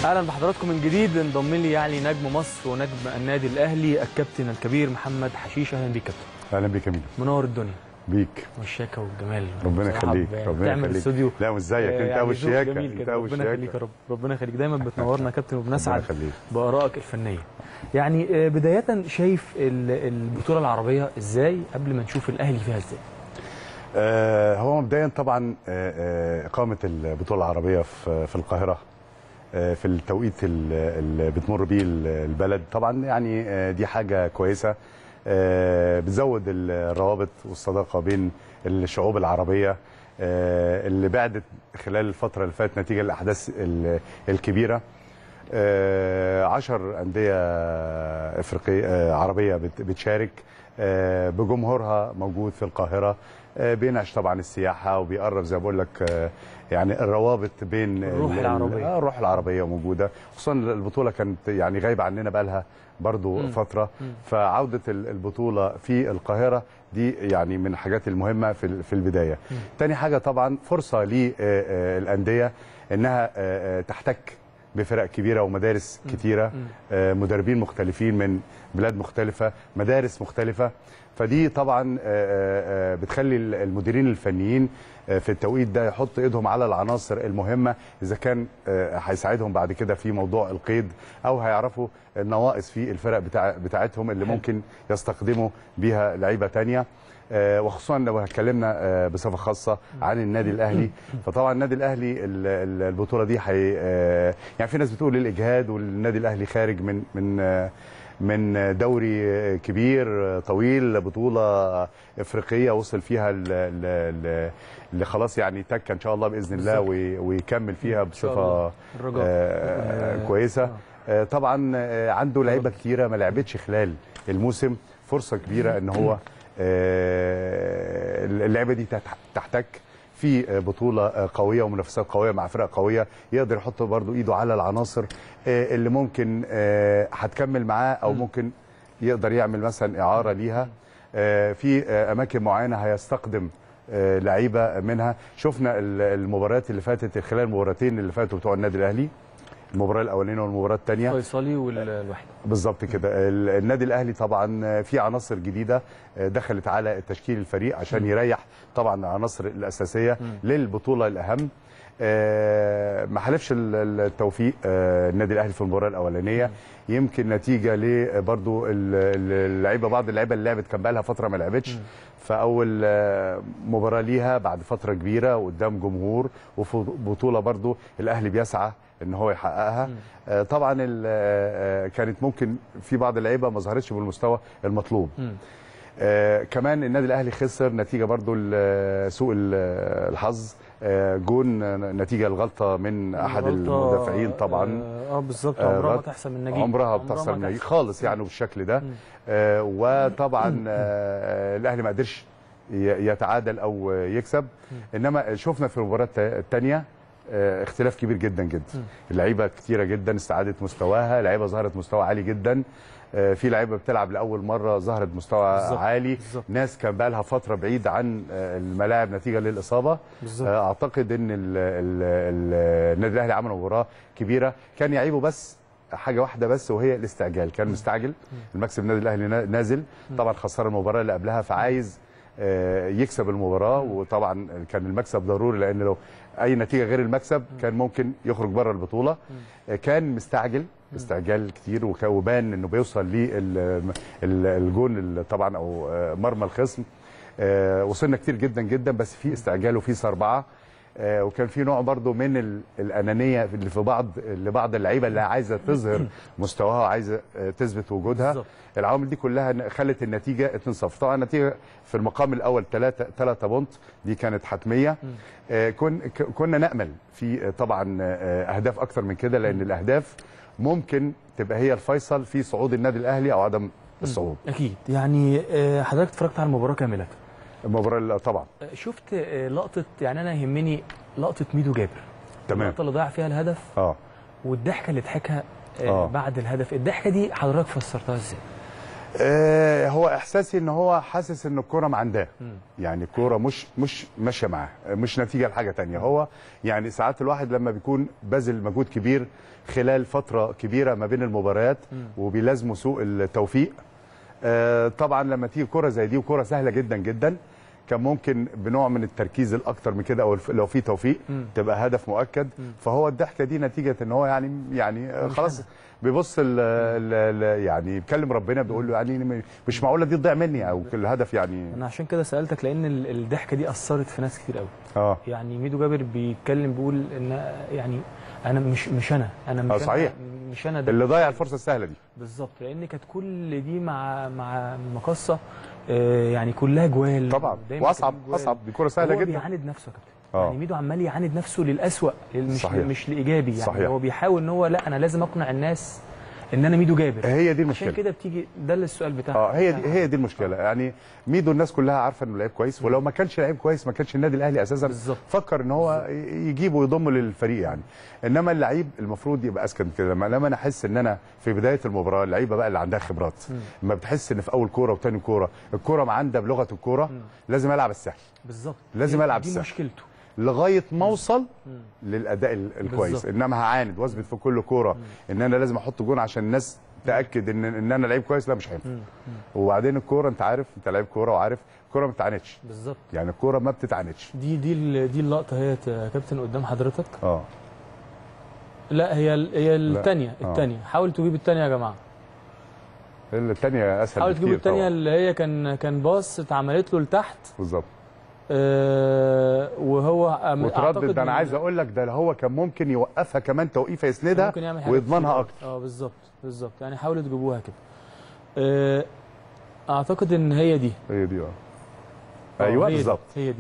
اهلا بحضراتكم من جديد. انضم لي نجم مصر ونجم النادي الاهلي الكابتن الكبير محمد حشيش. اهلا بيك كابتن. اهلا بيك يا ميدو، منور الدنيا بيك والشياكه والجمال. ربنا يخليك ربنا يخليك. لا مش زيك انت، اول شياكه انت، اول شياكه. ربنا يخليك يا رب، ربنا يخليك دايما بتنورنا يا كابتن، وبنسعد بارائك الفنيه. بدايه شايف البطوله العربيه ازاي قبل ما نشوف الاهلي فيها ازاي؟ هو مبدئيا طبعا اقامه البطوله العربيه في القاهره في التوقيت اللي بتمر بيه البلد، طبعا يعني دي حاجه كويسه بتزود الروابط والصداقه بين الشعوب العربيه اللي بعدت خلال الفتره اللي فاتت نتيجه الاحداث الكبيره. 10 انديه افريقيه عربيه بتشارك بجمهورها موجود في القاهره. بينعش طبعا السياحه وبيقرب زي ما بقول لك يعني الروابط بين الروح العربيه. الروح العربيه موجوده، خصوصا البطوله كانت يعني غايبه عننا بقى لها برضه فتره. فعوده البطوله في القاهره دي يعني من الحاجات المهمه في البدايه. تاني حاجه طبعا فرصه للانديه انها تحتك بفرق كبيره ومدارس كتيره، مدربين مختلفين من بلاد مختلفه، مدارس مختلفه. فدي طبعا بتخلي المديرين الفنيين في التوقيت ده يحط ايدهم على العناصر المهمه، اذا كان هيساعدهم بعد كده في موضوع القيد او هيعرفوا النواقص في الفرق بتاعتهم اللي ممكن يستخدموا بيها لعيبه ثانيه. وخصوصا لو اتكلمنا بصفه خاصه عن النادي الاهلي، فطبعا النادي الاهلي البطوله دي يعني في ناس بتقول الاجهاد والنادي الاهلي خارج من دوري كبير طويل، بطوله افريقيه وصل فيها اللي خلاص يعني تكه ان شاء الله باذن الله ويكمل فيها بصفه كويسه. طبعا عنده لعيبه كتيره ما لعبتش خلال الموسم، فرصه كبيره ان هو اللعبه دي تحتك في بطوله قويه ومنافسات قويه مع فرق قويه، يقدر يحط برضو ايده على العناصر اللي ممكن هتكمل معاه او ممكن يقدر يعمل مثلا اعاره ليها. في اماكن معينه هيستقدم لعيبه منها. شفنا المباريات اللي فاتت، خلال المباراتين اللي فاتوا بتوع النادي الاهلي، المباراه الاولانيه والمباراه الثانيه، الفيصلي والوحده بالظبط كده. النادي الاهلي طبعا في عناصر جديده دخلت على تشكيل الفريق عشان يريح طبعا العناصر الاساسيه للبطوله الاهم. ما حلفش التوفيق النادي الاهلي في المباراه الاولانيه، يمكن نتيجه لبرضو اللعيبه، بعض اللعيبه اللي لعبت كان بقى لها فتره ما لعبتش، فاول مباراه ليها بعد فتره كبيره وقدام جمهور وفي بطوله برضو الاهلي بيسعى ان هو يحققها. طبعا كانت ممكن في بعض اللعيبه ما ظهرتش بالمستوى المطلوب. كمان النادي الاهلي خسر نتيجه برضو لسوء الحظ، جون نتيجه الغلطه من احد المدافعين طبعا. بالظبط، عمرها ما تحصل من نجيب، عمرها ما بتحصل من نجيب خالص يعني بالشكل ده. وطبعا الاهلي ما قدرش يتعادل او يكسب. انما شفنا في المباراه الثانيه اختلاف كبير جدا جدا، اللعيبه كتيره جدا استعادت مستواها، لعيبه ظهرت مستوى عالي جدا، في لعيبه بتلعب لاول مره ظهرت مستوى عالي، ناس كان بقى لها فتره بعيد عن الملاعب نتيجه للاصابه. اعتقد ان النادي الاهلي عمل مباراه كبيره، كان يعيبه بس حاجه واحده بس وهي الاستعجال، كان مستعجل المكسب، النادي الاهلي نازل طبعا خسر المباراه اللي قبلها، فعايز يكسب المباراه، وطبعا كان المكسب ضروري لان لو اي نتيجه غير المكسب كان ممكن يخرج بره البطوله. كان مستعجل استعجال كتير وبان انه بيوصل للجون طبعا او مرمى الخصم. وصلنا كتير جدا جدا، بس في استعجال وفي سربعه، وكان في نوع برضو من الانانيه اللي في لبعض اللعيبه اللي عايزه تظهر مستواها وعايزه تثبت وجودها. العوامل دي كلها خلت النتيجه 2-0. طبعا النتيجه في المقام الاول 3 بونت، دي كانت حتميه. كنا نامل في طبعا اهداف اكتر من كده، لان الاهداف ممكن تبقى هي الفيصل في صعود النادي الاهلي او عدم الصعود. اكيد. يعني حضرتك اتفرجت على المباراه كامله؟ المباراه طبعا شفت لقطه، يعني انا يهمني لقطه ميدو جابر، تمام، اللقطه اللي ضيع فيها الهدف والضحكه اللي ضحكها بعد الهدف. الضحكه دي حضرتك فسرتها ازاي؟ هو احساسي ان هو حاسس ان الكوره معنداه، يعني الكوره مش ماشيه معاه، مش نتيجه لحاجه ثانيه. هو يعني ساعات الواحد لما بيكون باذل مجهود كبير خلال فتره كبيره ما بين المباريات وبيلازمه سوء التوفيق، طبعا لما تيجي كوره زي دي وكوره سهله جدا جدا كان ممكن بنوع من التركيز الاكتر من كده، او لو في توفيق تبقى هدف مؤكد. فهو الضحكه دي نتيجه ان هو يعني خلاص بيبص يعني بيكلم ربنا، بيقول له يعني مش معقوله دي تضيع مني او الهدف. يعني انا عشان كده سالتك، لان الضحكه دي اثرت في ناس كتير قوي. يعني ميدو جابر بيتكلم بيقول ان يعني انا مش انا صحيح، مش انا اللي ضيع الفرصه السهله دي بالظبط، لان كانت كل دي مع المقاصه يعني كلها جوال طبعا، واصعب دي كوره سهله جدا. هو بيعاند نفسه يا كابتن، يعني ميدو عمال يعاند نفسه للأسوأ، مش لايجابي يعني. صحيح. هو بيحاول ان هو لا، انا لازم اقنع الناس ان انا ميدو جابر. هي دي المشكله، عشان كده بتيجي ده السؤال بتاعك. هي دي المشكله. يعني ميدو الناس كلها عارفه انه لعيب كويس، ولو ما كانش لعيب كويس ما كانش النادي الاهلي اساسا بالزبط. فكر ان هو يجيبه ويضمه للفريق يعني. انما اللعيب المفروض يبقى اسكن كده. لما انا احس ان انا في بدايه المباراه، اللعيبه بقى اللي عندها خبرات لما بتحس ان في اول كوره وثاني كوره الكوره معاندة بلغه الكوره، لازم العب السهل بالظبط، لازم العب السهل، دي مشكلته لغايه ما اوصل للاداء الكويس بالزبط. انما هعاند واثبت في كل كوره ان انا لازم احط جون عشان الناس تاكد ان انا لعيب كويس، لا مش هينفع. وبعدين الكوره انت عارف، انت لعيب كوره وعارف الكوره ما بتعاندش بالظبط، يعني الكوره ما بتتعاندش. دي اللقطه هي يا كابتن قدام حضرتك. لا هي الثانيه، حاول تجيب الثانيه يا جماعه، الثانيه اسهل. حاول تجيب الثانيه اللي هي كان باص اتعملت له لتحت بالظبط، وهو متردد. انا عايز اقول لك ده هو كان ممكن يوقفها كمان توقيفه يسندها ويضمنها اكتر. بالظبط يعني حاولوا تجيبوها كده. اعتقد ان هي دي ايوه بالظبط، هي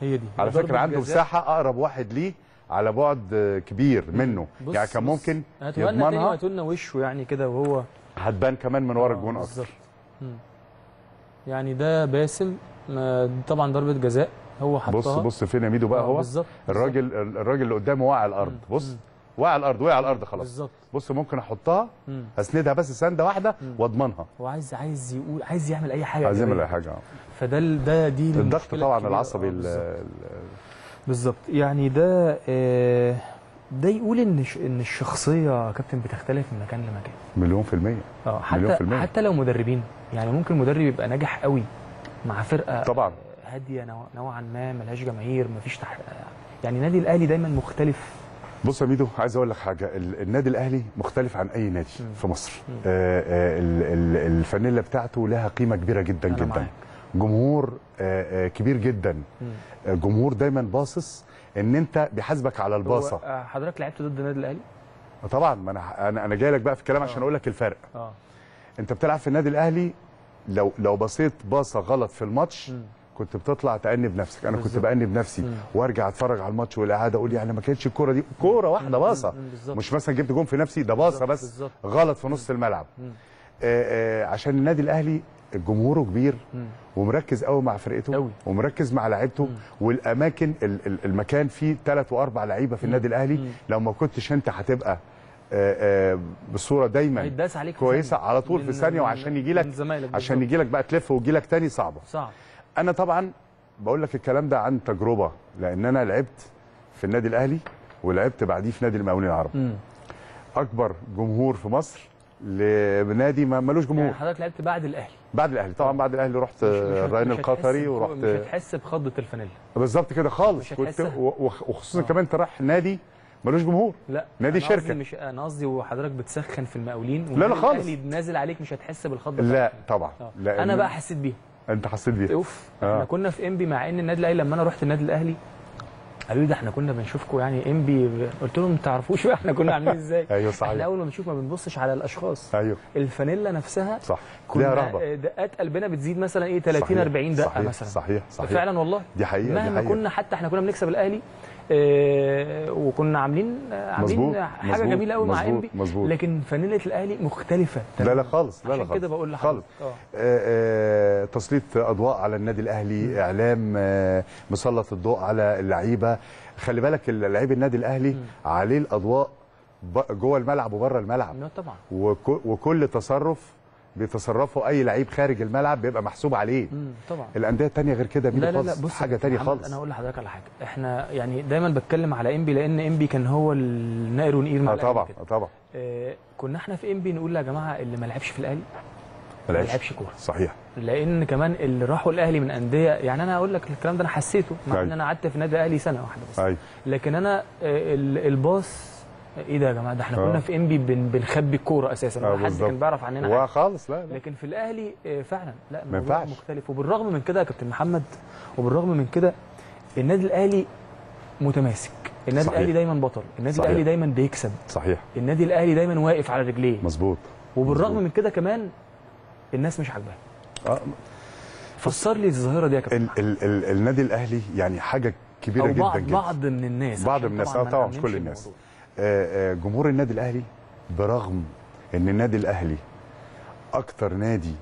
دي على فكره عنده مساحه اقرب واحد ليه على بعد كبير منه، يعني كان ممكن يضمنها. هتقول لنا وشه يعني كده، وهو هتبان كمان من ورا الجون اكتر. يعني ده باسم طبعا ضربه جزاء هو حطها. بص فين يا ميدو بقى، هو بالزبط. الراجل اللي قدامه وقع على الارض. بص وقع على الارض خلاص بالظبط. بص ممكن احطها، اسندها بس سنده واحده واضمنها. هو عايز يقول، عايز يعمل اي حاجه، عايز يعمل اي حاجه. فده دي الضغط طبعا العصبي بالظبط. يعني ده يقول ان الشخصيه كابتن بتختلف من مكان لمكان، مليون في الميه. حتى لو مدربين، يعني ممكن مدرب يبقى ناجح قوي مع فرقه طبعا هاديه نوعا ما، ملهاش جماهير، مفيش يعني النادي الاهلي دايما مختلف. بص يا ميدو، عايز اقول لك حاجه، النادي الاهلي مختلف عن اي نادي في مصر. الفانيلا بتاعته لها قيمه كبيره جدا جدا معاك. جمهور كبير جدا. جمهور دايما باصص ان انت بيحاسبك على الباصه. حضرتك لعبت ضد النادي الاهلي؟ طبعا، ما انا جاي لك بقى في الكلام عشان اقول لك الفرق. انت بتلعب في النادي الاهلي، لو بصيت باصه غلط في الماتش كنت بتطلع تأني بنفسك. انا كنت بأني بنفسي وارجع اتفرج على الماتش والاعاده اقول يعني ما كانتش الكوره دي كوره واحده باصه، مش مثلا جبت جون في نفسي، ده باصه بس غلط في نص الملعب. عشان النادي الاهلي جمهوره كبير ومركز قوي مع فرقته ومركز مع لعيبته، والاماكن المكان فيه 3 و4 لعيبه في النادي الاهلي. لو ما كنتش انت هتبقى بصوره دايما كويسه على طول في ثانيه، وعشان يجي لك بقى تلف ويجي لك تاني صعب. انا طبعا بقول لك الكلام ده عن تجربه، لان انا لعبت في النادي الاهلي ولعبت بعديه في نادي المقاولين العرب. اكبر جمهور في مصر لنادي مالوش جمهور. يعني حضرتك لعبت بعد الاهلي؟ بعد الاهلي طبعا، بعد الاهلي رحت الرهين القطري، ورحت مش هتحس بخضه الفانيلا بالظبط كده خالص، وخصوصا كمان انت رايح نادي مالوش جمهور، لا نادي شركه. مش انا قصدي وحضرتك بتسخن في المقاولين، لا خالص الاهلي نازل عليك مش هتحس بالخضه. لا طبعا لا، انا بقى حسيت بيها. انت حسيت بيها؟ اوف احنا كنا في انبي، مع ان النادي الاهلي لما انا رحت النادي الاهلي قالوا لي ده احنا كنا بنشوفكم يعني انبي، قلت لهم ما تعرفوش بقى احنا كنا عاملين ازاي. ايوه صحيح، احنا اول ما بنشوف ما بنبصش على الاشخاص. ايوه الفانيلا نفسها صح، كلها رهبه، دقات قلبنا بتزيد مثلا ايه 30 40 دقه صحيح مثلا. صحيح صحيح فعلا والله، دي حقيقه مهما كنا، حتى احنا كنا بنكسب الاهلي وكنا عاملين حاجه جميله قوي مع انبي، لكن فانيله الاهلي مختلفه. لا خالص، لا خالص كده بقول لحضرتك تسليط اضواء على النادي الاهلي، اعلام مسلط الضوء على اللعيبه. خلي بالك لعيب النادي الاهلي عليه الاضواء جوه الملعب وبره الملعب طبعا، وكل تصرف بيتصرفه اي لعيب خارج الملعب بيبقى محسوب عليه طبعا. الانديه الثانيه غير كده بيبقى خالص حاجه ثانيه خالص. انا هقول لحضرتك على حاجه، احنا يعني دايما بتكلم على انبي لان انبي كان هو النائر ونقير مع طبعا طبعا. كنا احنا في انبي نقول يا جماعه اللي ما لعبش في الاهلي ما لعبش كوره صحيح، لان كمان اللي راحوا الاهلي من انديه، يعني انا هقول لك الكلام ده انا حسيته مع ان انا قعدت في نادي الاهلي سنه واحده بس لكن انا الباص ايه ده يا جماعه، ده احنا كنا في انبي بنخبي الكوره اساسا، ما حد كان بيعرف عننا حاجه خالص. لا لكن في الاهلي فعلا لا الموضوع مختلف، وبالرغم من كده يا كابتن محمد، وبالرغم من كده النادي الاهلي متماسك، النادي الاهلي دايما بطل، النادي الاهلي دايما بيكسب صحيح، النادي الاهلي دايما واقف على رجليه مظبوط، وبالرغم من كده كمان الناس مش عاجباها. فسر لي الظاهره دي يا كابتن محمد. النادي الاهلي يعني حاجه كبيره جدا جدا، بعض من الناس طبعا مش كل الناس. جمهور النادي الاهلي برغم ان النادي الاهلي اكتر نادي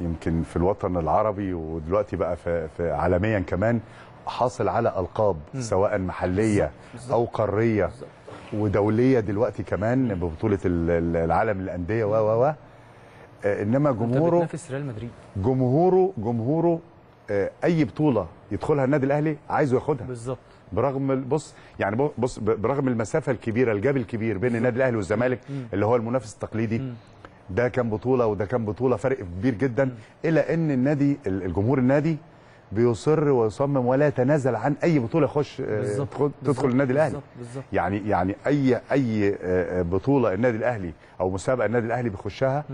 يمكن في الوطن العربي، ودلوقتي بقى في عالميا كمان حاصل على القاب سواء محليه او قاريه ودوليه دلوقتي كمان ببطوله العالم للانديه و انما جمهوره بتنافس ريال مدريد، جمهوره اي بطوله يدخلها النادي الاهلي عايزه ياخدها بالظبط، برغم برغم المسافه الكبيره، الجاب الكبير بين النادي الاهلي والزمالك اللي هو المنافس التقليدي، ده كان بطوله وده كان بطوله، فرق كبير جدا. الا ان النادي الجمهور النادي بيصر ويصمم ولا يتنازل عن اي بطوله يخش تدخل النادي الاهلي، يعني اي بطوله النادي الاهلي او مسابقه النادي الاهلي بيخشها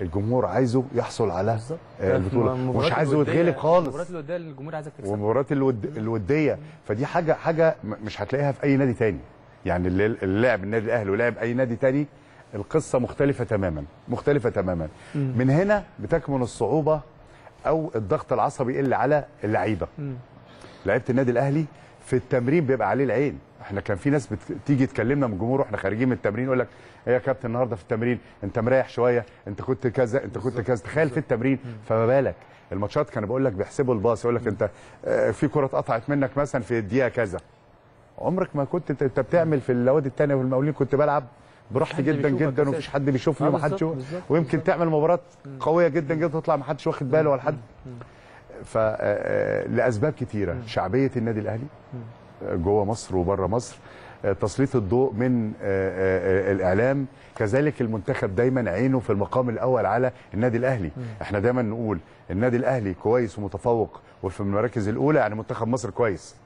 الجمهور عايزه يحصل على البطوله، مش عايزه يتغلب خالص. المباريات الوديه الجمهور عايزك تكسب، والمباريات الوديه فدي حاجه مش هتلاقيها في اي نادي تاني، يعني اللي لعب النادي الاهلي ولعب اي نادي تاني القصه مختلفه تماما، مختلفه تماما. من هنا بتكمن الصعوبه او الضغط العصبي اللي على اللعيبه. لعيبه النادي الاهلي في التمرين بيبقى عليه العين، احنا كان في ناس بتيجي تكلمنا من الجمهور واحنا خارجين من التمرين يقول لك ايه يا كابتن النهارده في التمرين انت مريح شويه، انت كنت كذا، انت كنت كذا، تخيل في التمرين، فما بالك الماتشات. كان بقول لك بيحسبوا الباص، يقول لك انت في كره اتقطعت منك مثلا في الدقيقه كذا، عمرك ما كنت انت بتعمل في النوادي الثانيه والمقاولين، كنت بلعب براحتي جدا جدا ومفيش حد بيشوفني ومحدش، ويمكن تعمل مباراه قويه جدا جدا تطلع محدش واخد باله ولا حد. لاسباب كثيره، شعبيه النادي الاهلي جوه مصر وبره مصر، تسليط الضوء من الاعلام، كذلك المنتخب دايما عينه في المقام الاول على النادي الاهلي. احنا دايما نقول النادي الاهلي كويس ومتفوق وفي المراكز الاولى، يعني منتخب مصر كويس،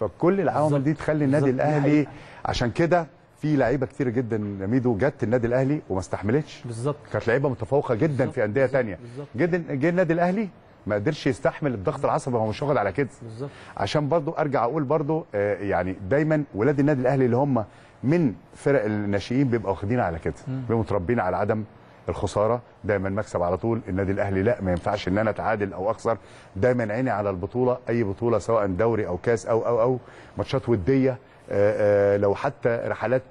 فكل العوامل دي تخلي النادي الاهلي، عشان كده في لعيبه كتير جدا ميدو جت النادي الاهلي وما استحملتش بالظبط، كانت لعيبه متفوقه جدا في انديه ثانيه جدا، جه النادي الاهلي ما قدرش يستحمل الضغط العصبي، هو مش واخد على كده بالظبط. عشان برضو ارجع اقول برضو يعني دايما ولاد النادي الاهلي اللي هم من فرق الناشئين بيبقوا واخدين على كده، بيبقوا متربين على عدم الخساره، دايما مكسب على طول. النادي الاهلي لا، ما ينفعش ان انا اتعادل او اخسر، دايما عيني على البطوله، اي بطوله سواء دوري او كاس او ماتشات وديه، لو حتى رحلات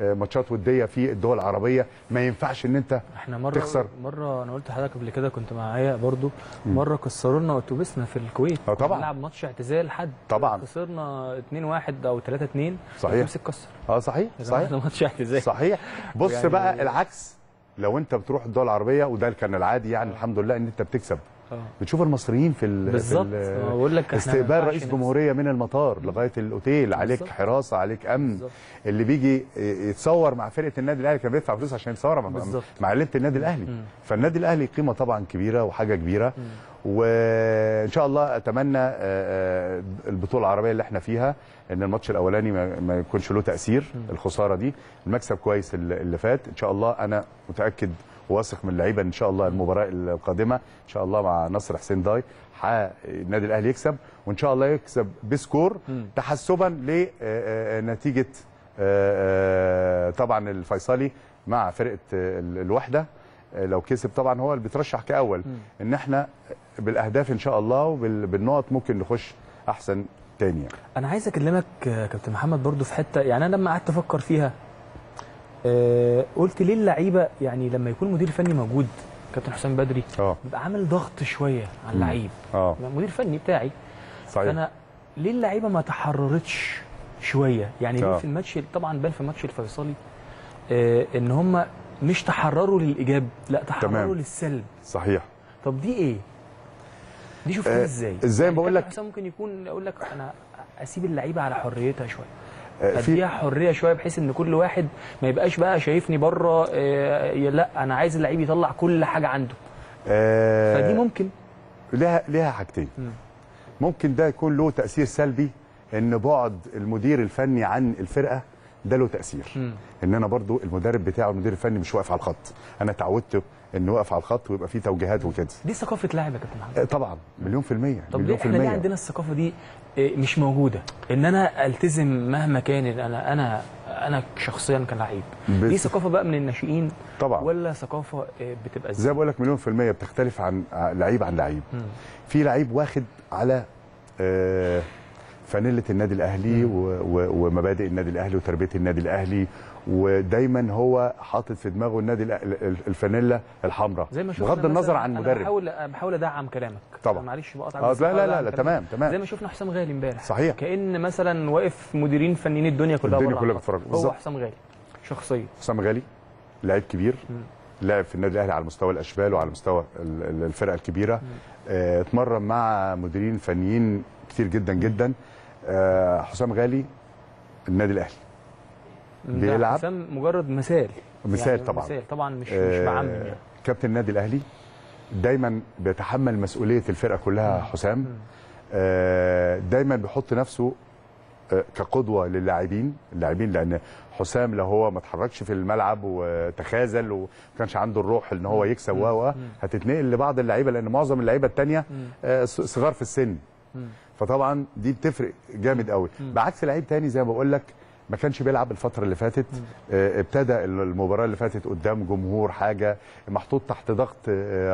ماتشات وديه في الدول العربيه، ما ينفعش ان انت احنا مرة تخسر. مره انا قلت لحضرتك قبل كده، كنت معايا برضو مره كسروا لنا اتوبيسنا في الكويت، طبعا بنلعب ماتش اعتزال حد، طبعا خسرنا 2-1 او 3-2 صحيح، الاتوبيس اتكسر صحيح ماتش اعتزال صحيح. بص يعني بقى العكس، لو انت بتروح الدول العربيه وده كان العادي، يعني الحمد لله ان انت بتكسب بتشوف المصريين في بالظبط بقول لك استقبال رئيس جمهوريه من المطار لغايه الاوتيل، عليك حراسه، عليك امن بالزبط. اللي بيجي يتصور مع فرقه النادي الاهلي كان بيدفع فلوس عشان يتصور مع لعيبه النادي الاهلي. فالنادي الاهلي قيمه طبعا كبيره وحاجه كبيره، وان شاء الله اتمنى البطوله العربيه اللي احنا فيها ان الماتش الاولاني ما يكونش له تاثير، الخساره دي المكسب كويس اللي فات ان شاء الله. انا متاكد واثق من اللعيبه ان شاء الله المباراه القادمه ان شاء الله مع نصر حسين باي النادي الاهلي يكسب، وان شاء الله يكسب بسكور تحسبا لنتيجه طبعا الفيصلي مع فرقه الوحده. لو كسب طبعا هو اللي بيترشح كاول، ان احنا بالاهداف ان شاء الله وبالنقط ممكن نخش احسن تاني. يعني انا عايز اكلمك كابتن محمد برضو في حته، يعني انا لما قعدت افكر فيها قلت ليه اللعيبه يعني لما يكون مدير فني موجود كابتن حسام بدري بيبقى عامل ضغط شويه على اللعيب، مدير فني بتاعي صحيح، فانا ليه اللعيبه ما تحررتش شويه؟ يعني ليه في الماتش طبعا بان في ماتش الفيصلي ان هم مش تحرروا للايجاب، لا تحرروا تمام. للسلب صحيح. طب دي ايه؟ دي شفتها ازاي؟ ازاي بقول لك حسام ممكن يكون اقول لك انا اسيب اللعيبه على حريتها شويه، اديها حريه شويه بحيث ان كل واحد ما يبقاش بقى شايفني بره، لا انا عايز اللعيب يطلع كل حاجه عنده. فدي ممكن لها حاجتين، ممكن ده يكون له تاثير سلبي ان بعد المدير الفني عن الفرقه ده له تاثير، ان انا برضو المدرب بتاعه المدير الفني مش واقف على الخط، انا اتعودت انه واقف على الخط ويبقى فيه توجيهات وكده. دي ثقافه لاعب يا كابتن محمد طبعا مليون%. طب مليون في المية. ليه عندنا الثقافه دي مش موجوده، ان انا التزم مهما كان انا شخصيا كلاعب؟ دي ثقافه بقى من الناشئين طبعا، ولا ثقافه بتبقى زي ما بقول لك مليون% بتختلف عن لعيب عن لعيب. في لعيب واخد على فانيله النادي الاهلي ومبادئ النادي الاهلي وتربيه النادي الاهلي، ودايما هو حاطط في دماغه النادي الفانيله الحمراء بغض النظر عن المدرب. بحاول ادعم كلامك طبعا، معلش بقطع لا تمام. زي ما شفنا حسام غالي امبارح صحيح، كان مثلا واقف مديرين فنيين الدنيا كلها بره، هو حسام غالي شخصيه. حسام غالي لعيب كبير، لعب في النادي الاهلي على مستوى الاشبال وعلى مستوى الفرقه الكبيره، اتمرن مع مديرين فنيين كتير جدا. حسام غالي النادي الاهلي بيلعب، حسام مجرد مثال يعني طبعا مش بعمم يعني. كابتن النادي الاهلي دايما بيتحمل مسؤوليه الفرقه كلها، حسام دايما بيحط نفسه كقدوه للاعبين لان حسام لو هو ما اتحركش في الملعب وتخاذل وما كانش عنده الروح ان هو يكسب هتتنقل لبعض اللعيبه، لان معظم اللعيبه الثانيه صغار في السن، فطبعا دي بتفرق جامد قوي. بعكس لعيب تاني زي ما بقول لك ما كانش بيلعب الفتره اللي فاتت، ابتدى المباراه اللي فاتت قدام جمهور حاجه، محطوط تحت ضغط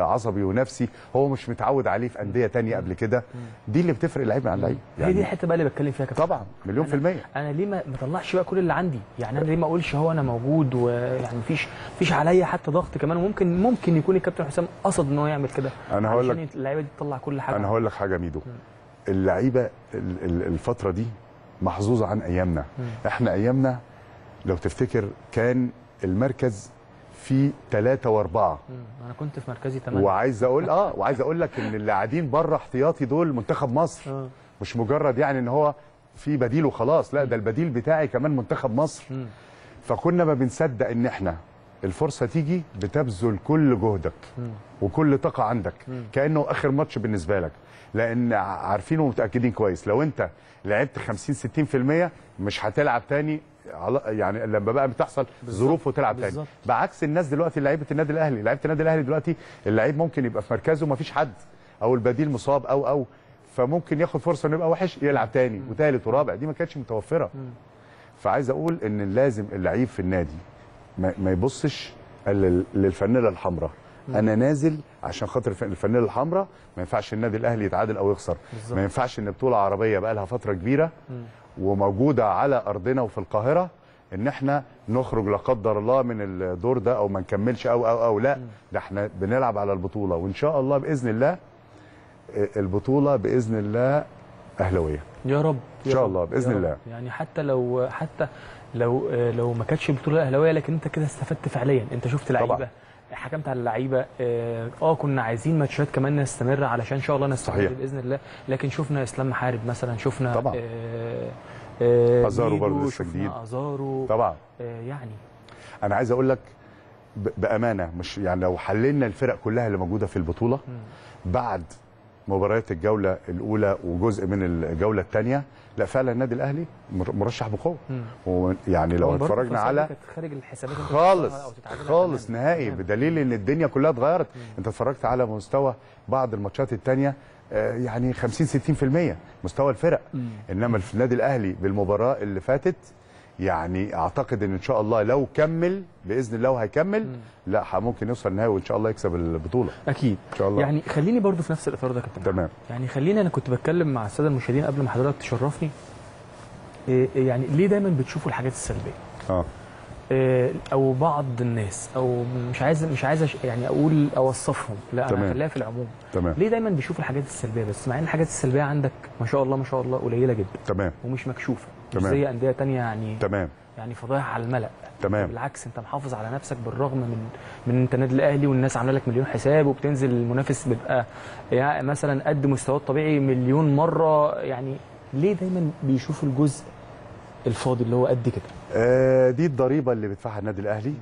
عصبي ونفسي هو مش متعود عليه في انديه تانية قبل كده. دي اللي بتفرق لعيب عن لعيب يعني. هي دي الحته بقى اللي بتكلم فيها كابتن طبعا مليون%. انا ليه ما طلعش بقى كل اللي عندي؟ يعني انا ليه ما اقولش هو انا موجود ويعني مفيش عليا حتى ضغط كمان؟ ممكن يكون الكابتن حسام قصد ان هو يعمل كده، انا هقول لك اللعيبه دي تطلع كل حاجه. انا هقول لك حاجه ميدو، اللعيبه الفتره دي محظوظه عن ايامنا. احنا ايامنا لو تفتكر كان المركز فيه 3 و4، انا كنت في مركزي 8، وعايز اقول وعايز اقول لك ان اللي قاعدين بره احتياطي دول منتخب مصر، مش مجرد يعني ان هو في بديل وخلاص، لا ده البديل بتاعي كمان منتخب مصر. فكنا ما بنصدق ان احنا الفرصه تيجي، بتبذل كل جهدك وكل طاقه عندك كانه اخر ماتش بالنسبه لك، لان عارفين ومتاكدين كويس لو انت لعبت 50-60% مش هتلعب تاني، يعني لما بقى بتحصل ظروف وتلعب تاني. بعكس الناس دلوقتي لعيبه النادي الاهلي، دلوقتي اللعيب ممكن يبقى في مركزه ومفيش حد، او البديل مصاب او فممكن ياخد فرصه انه يبقى وحش يلعب تاني وثالث ورابع. دي ما كانتش متوفره. فعايز اقول ان لازم اللعيب في النادي ما يبصش للفانيله الحمراء، انا نازل عشان خاطر الفانيله الحمراء. ما ينفعش النادي الاهلي يتعادل او يخسر، ما ينفعش ان بطوله عربيه بقى لها فتره كبيره وموجوده على ارضنا وفي القاهره ان احنا نخرج لا قدر الله من الدور ده او ما نكملش او لا، ده احنا بنلعب على البطوله. وان شاء الله باذن الله البطوله باذن الله اهلاويه يا رب، ان شاء الله باذن الله. يعني حتى لو ما كانتش البطوله الاهلاويه، لكن انت كده استفدت فعليا، انت شفت لعيبه حكمت على اللعيبه. كنا عايزين ماتشات كمان نستمر علشان ان شاء الله نستمر باذن الله، لكن شفنا اسلام محارب مثلا، شفنا طبعا أزارو برضه لسه جديد، أزارو طبعا. يعني انا عايز اقول لك بامانه، مش يعني لو حللنا الفرق كلها اللي موجوده في البطوله بعد مباريات الجوله الاولى وجزء من الجوله الثانيه، لا فعلا النادي الاهلي مرشح بقوه. ويعني لو اتفرجنا على خالص نهائي، بدليل ان الدنيا كلها اتغيرت. انت اتفرجت على مستوى بعض الماتشات الثانيه، يعني 50-60% مستوى الفرق، انما النادي الاهلي بالمباراه اللي فاتت يعني اعتقد ان شاء الله لو كمل باذن الله وهيكمل، لا ممكن يوصل نهائي وان شاء الله يكسب البطوله اكيد ان شاء الله. يعني خليني برضو في نفس الاطار ده يا كابتن، تمام. يعني خليني، انا كنت بتكلم مع الساده المشاهدين قبل ما حضرتك تشرفني، يعني ليه دايما بتشوفوا الحاجات السلبيه او بعض الناس، او مش عايز يعني اقول اوصفهم، لا انا هخليها في العموم، تمام. ليه دايما بيشوفوا الحاجات السلبيه بس، مع ان الحاجات السلبيه عندك ما شاء الله قليله جدا، تمام، ومش مكشوفه، تمام، زي انديه ثانيه يعني، تمام، يعني فضايح على الملأ، تمام. بالعكس انت محافظ على نفسك بالرغم من انت النادي الاهلي والناس عامله لك مليون حساب، وبتنزل المنافس بيبقى يعني مثلا قد مستواه الطبيعي مليون مره. يعني ليه دايما بيشوفوا الجزء الفاضي اللي هو قد كده؟ دي الضريبه اللي بيدفعها النادي الاهلي،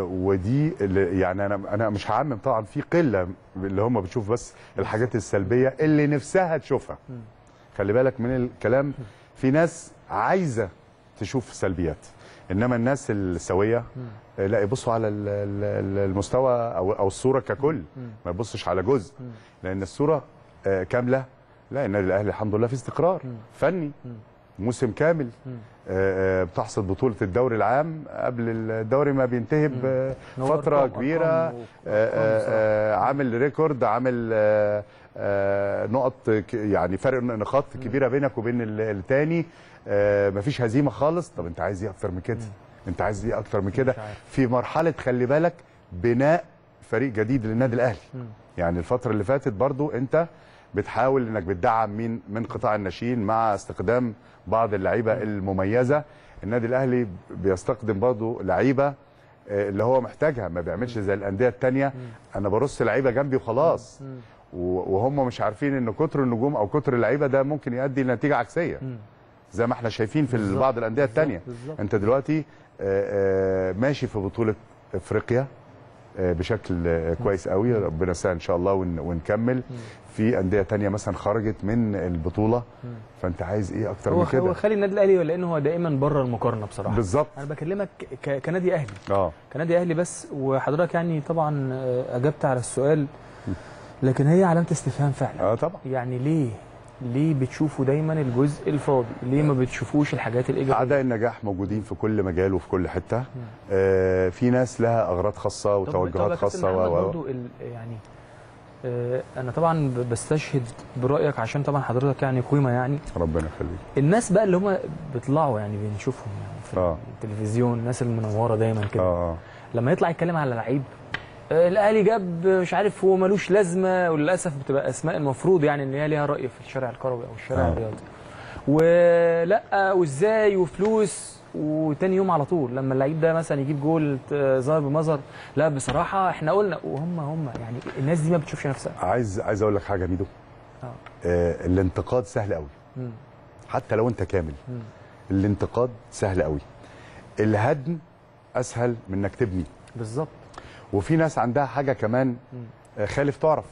ودي يعني انا مش هعمم طبعا، في قله اللي هم بتشوف بس الحاجات السلبيه اللي نفسها تشوفها. خلي بالك من الكلام، في ناس عايزه تشوف سلبيات، انما الناس السويه لا يبصوا على المستوى او الصوره ككل، ما يبصش على جزء، لان الصوره كامله. لا، النادي الاهلي الحمد لله في استقرار فني موسم كامل، بتحصد بطولة الدوري العام قبل الدوري ما بينتهي بفترة كبيرة، عامل ريكورد، عامل نقط، يعني فرق نقاط كبيرة بينك وبين التاني، مفيش هزيمة خالص. طب انت عايز ايه اكتر من كده؟ انت عايز ايه اكتر من كده؟ في مرحلة، خلي بالك، بناء فريق جديد للنادي الأهلي. يعني الفترة اللي فاتت برضو انت بتحاول انك بتدعم من قطاع الناشئين مع استخدام بعض اللعيبه المميزه. النادي الاهلي بيستخدم برضه لعيبه اللي هو محتاجها، ما بيعملش زي الانديه الثانيه انا برص لعيبه جنبي وخلاص، وهم مش عارفين ان كتر النجوم او كتر اللعيبه ده ممكن يؤدي لنتيجه عكسيه، زي ما احنا شايفين في بعض الانديه الثانيه. انت دلوقتي ماشي في بطوله افريقيا بشكل كويس قوي، ربنا يسهل ان شاء الله ونكمل. في انديه ثانيه مثلا خرجت من البطوله، فانت عايز ايه اكتر من كده؟ هو خلي النادي الاهلي، لانه هو دائما بره المقارنه بصراحه. بالظبط، انا بكلمك كنادي اهلي، كنادي اهلي بس. وحضرتك يعني طبعا اجبت على السؤال، لكن هي علامه استفهام فعلا. طبعا، يعني ليه بتشوفوا دايما الجزء الفاضي؟ ليه ما بتشوفوش الحاجات الايجابيه؟ اعداء النجاح موجودين في كل مجال وفي كل حته. في ناس لها اغراض خاصه وتوجهات خاصه. برضو يعني انا طبعا بستشهد برايك، عشان طبعا حضرتك يعني قيمه، يعني ربنا يخليك. الناس بقى اللي هم بيطلعوا، يعني بنشوفهم يعني في التلفزيون، الناس المنوره دايما كده، لما يطلع يتكلم على لعيب الاهلي جاب مش عارف، هو ملوش لازمه. وللاسف بتبقى اسماء المفروض يعني ان هي ليها راي في الشارع الكروي او الشارع الرياضي، ولا وازاي وفلوس، وتاني يوم على طول لما اللعيب ده مثلا يجيب جول ظاهر بمظهر، لا بصراحه احنا قلنا، وهم يعني الناس دي ما بتشوفش نفسها. عايز اقول لك حاجه ميدو، الانتقاد سهل قوي، حتى لو انت كامل، الانتقاد سهل قوي، الهدم اسهل من انك تبني. بالظبط. وفي ناس عندها حاجه كمان، خالف تعرف،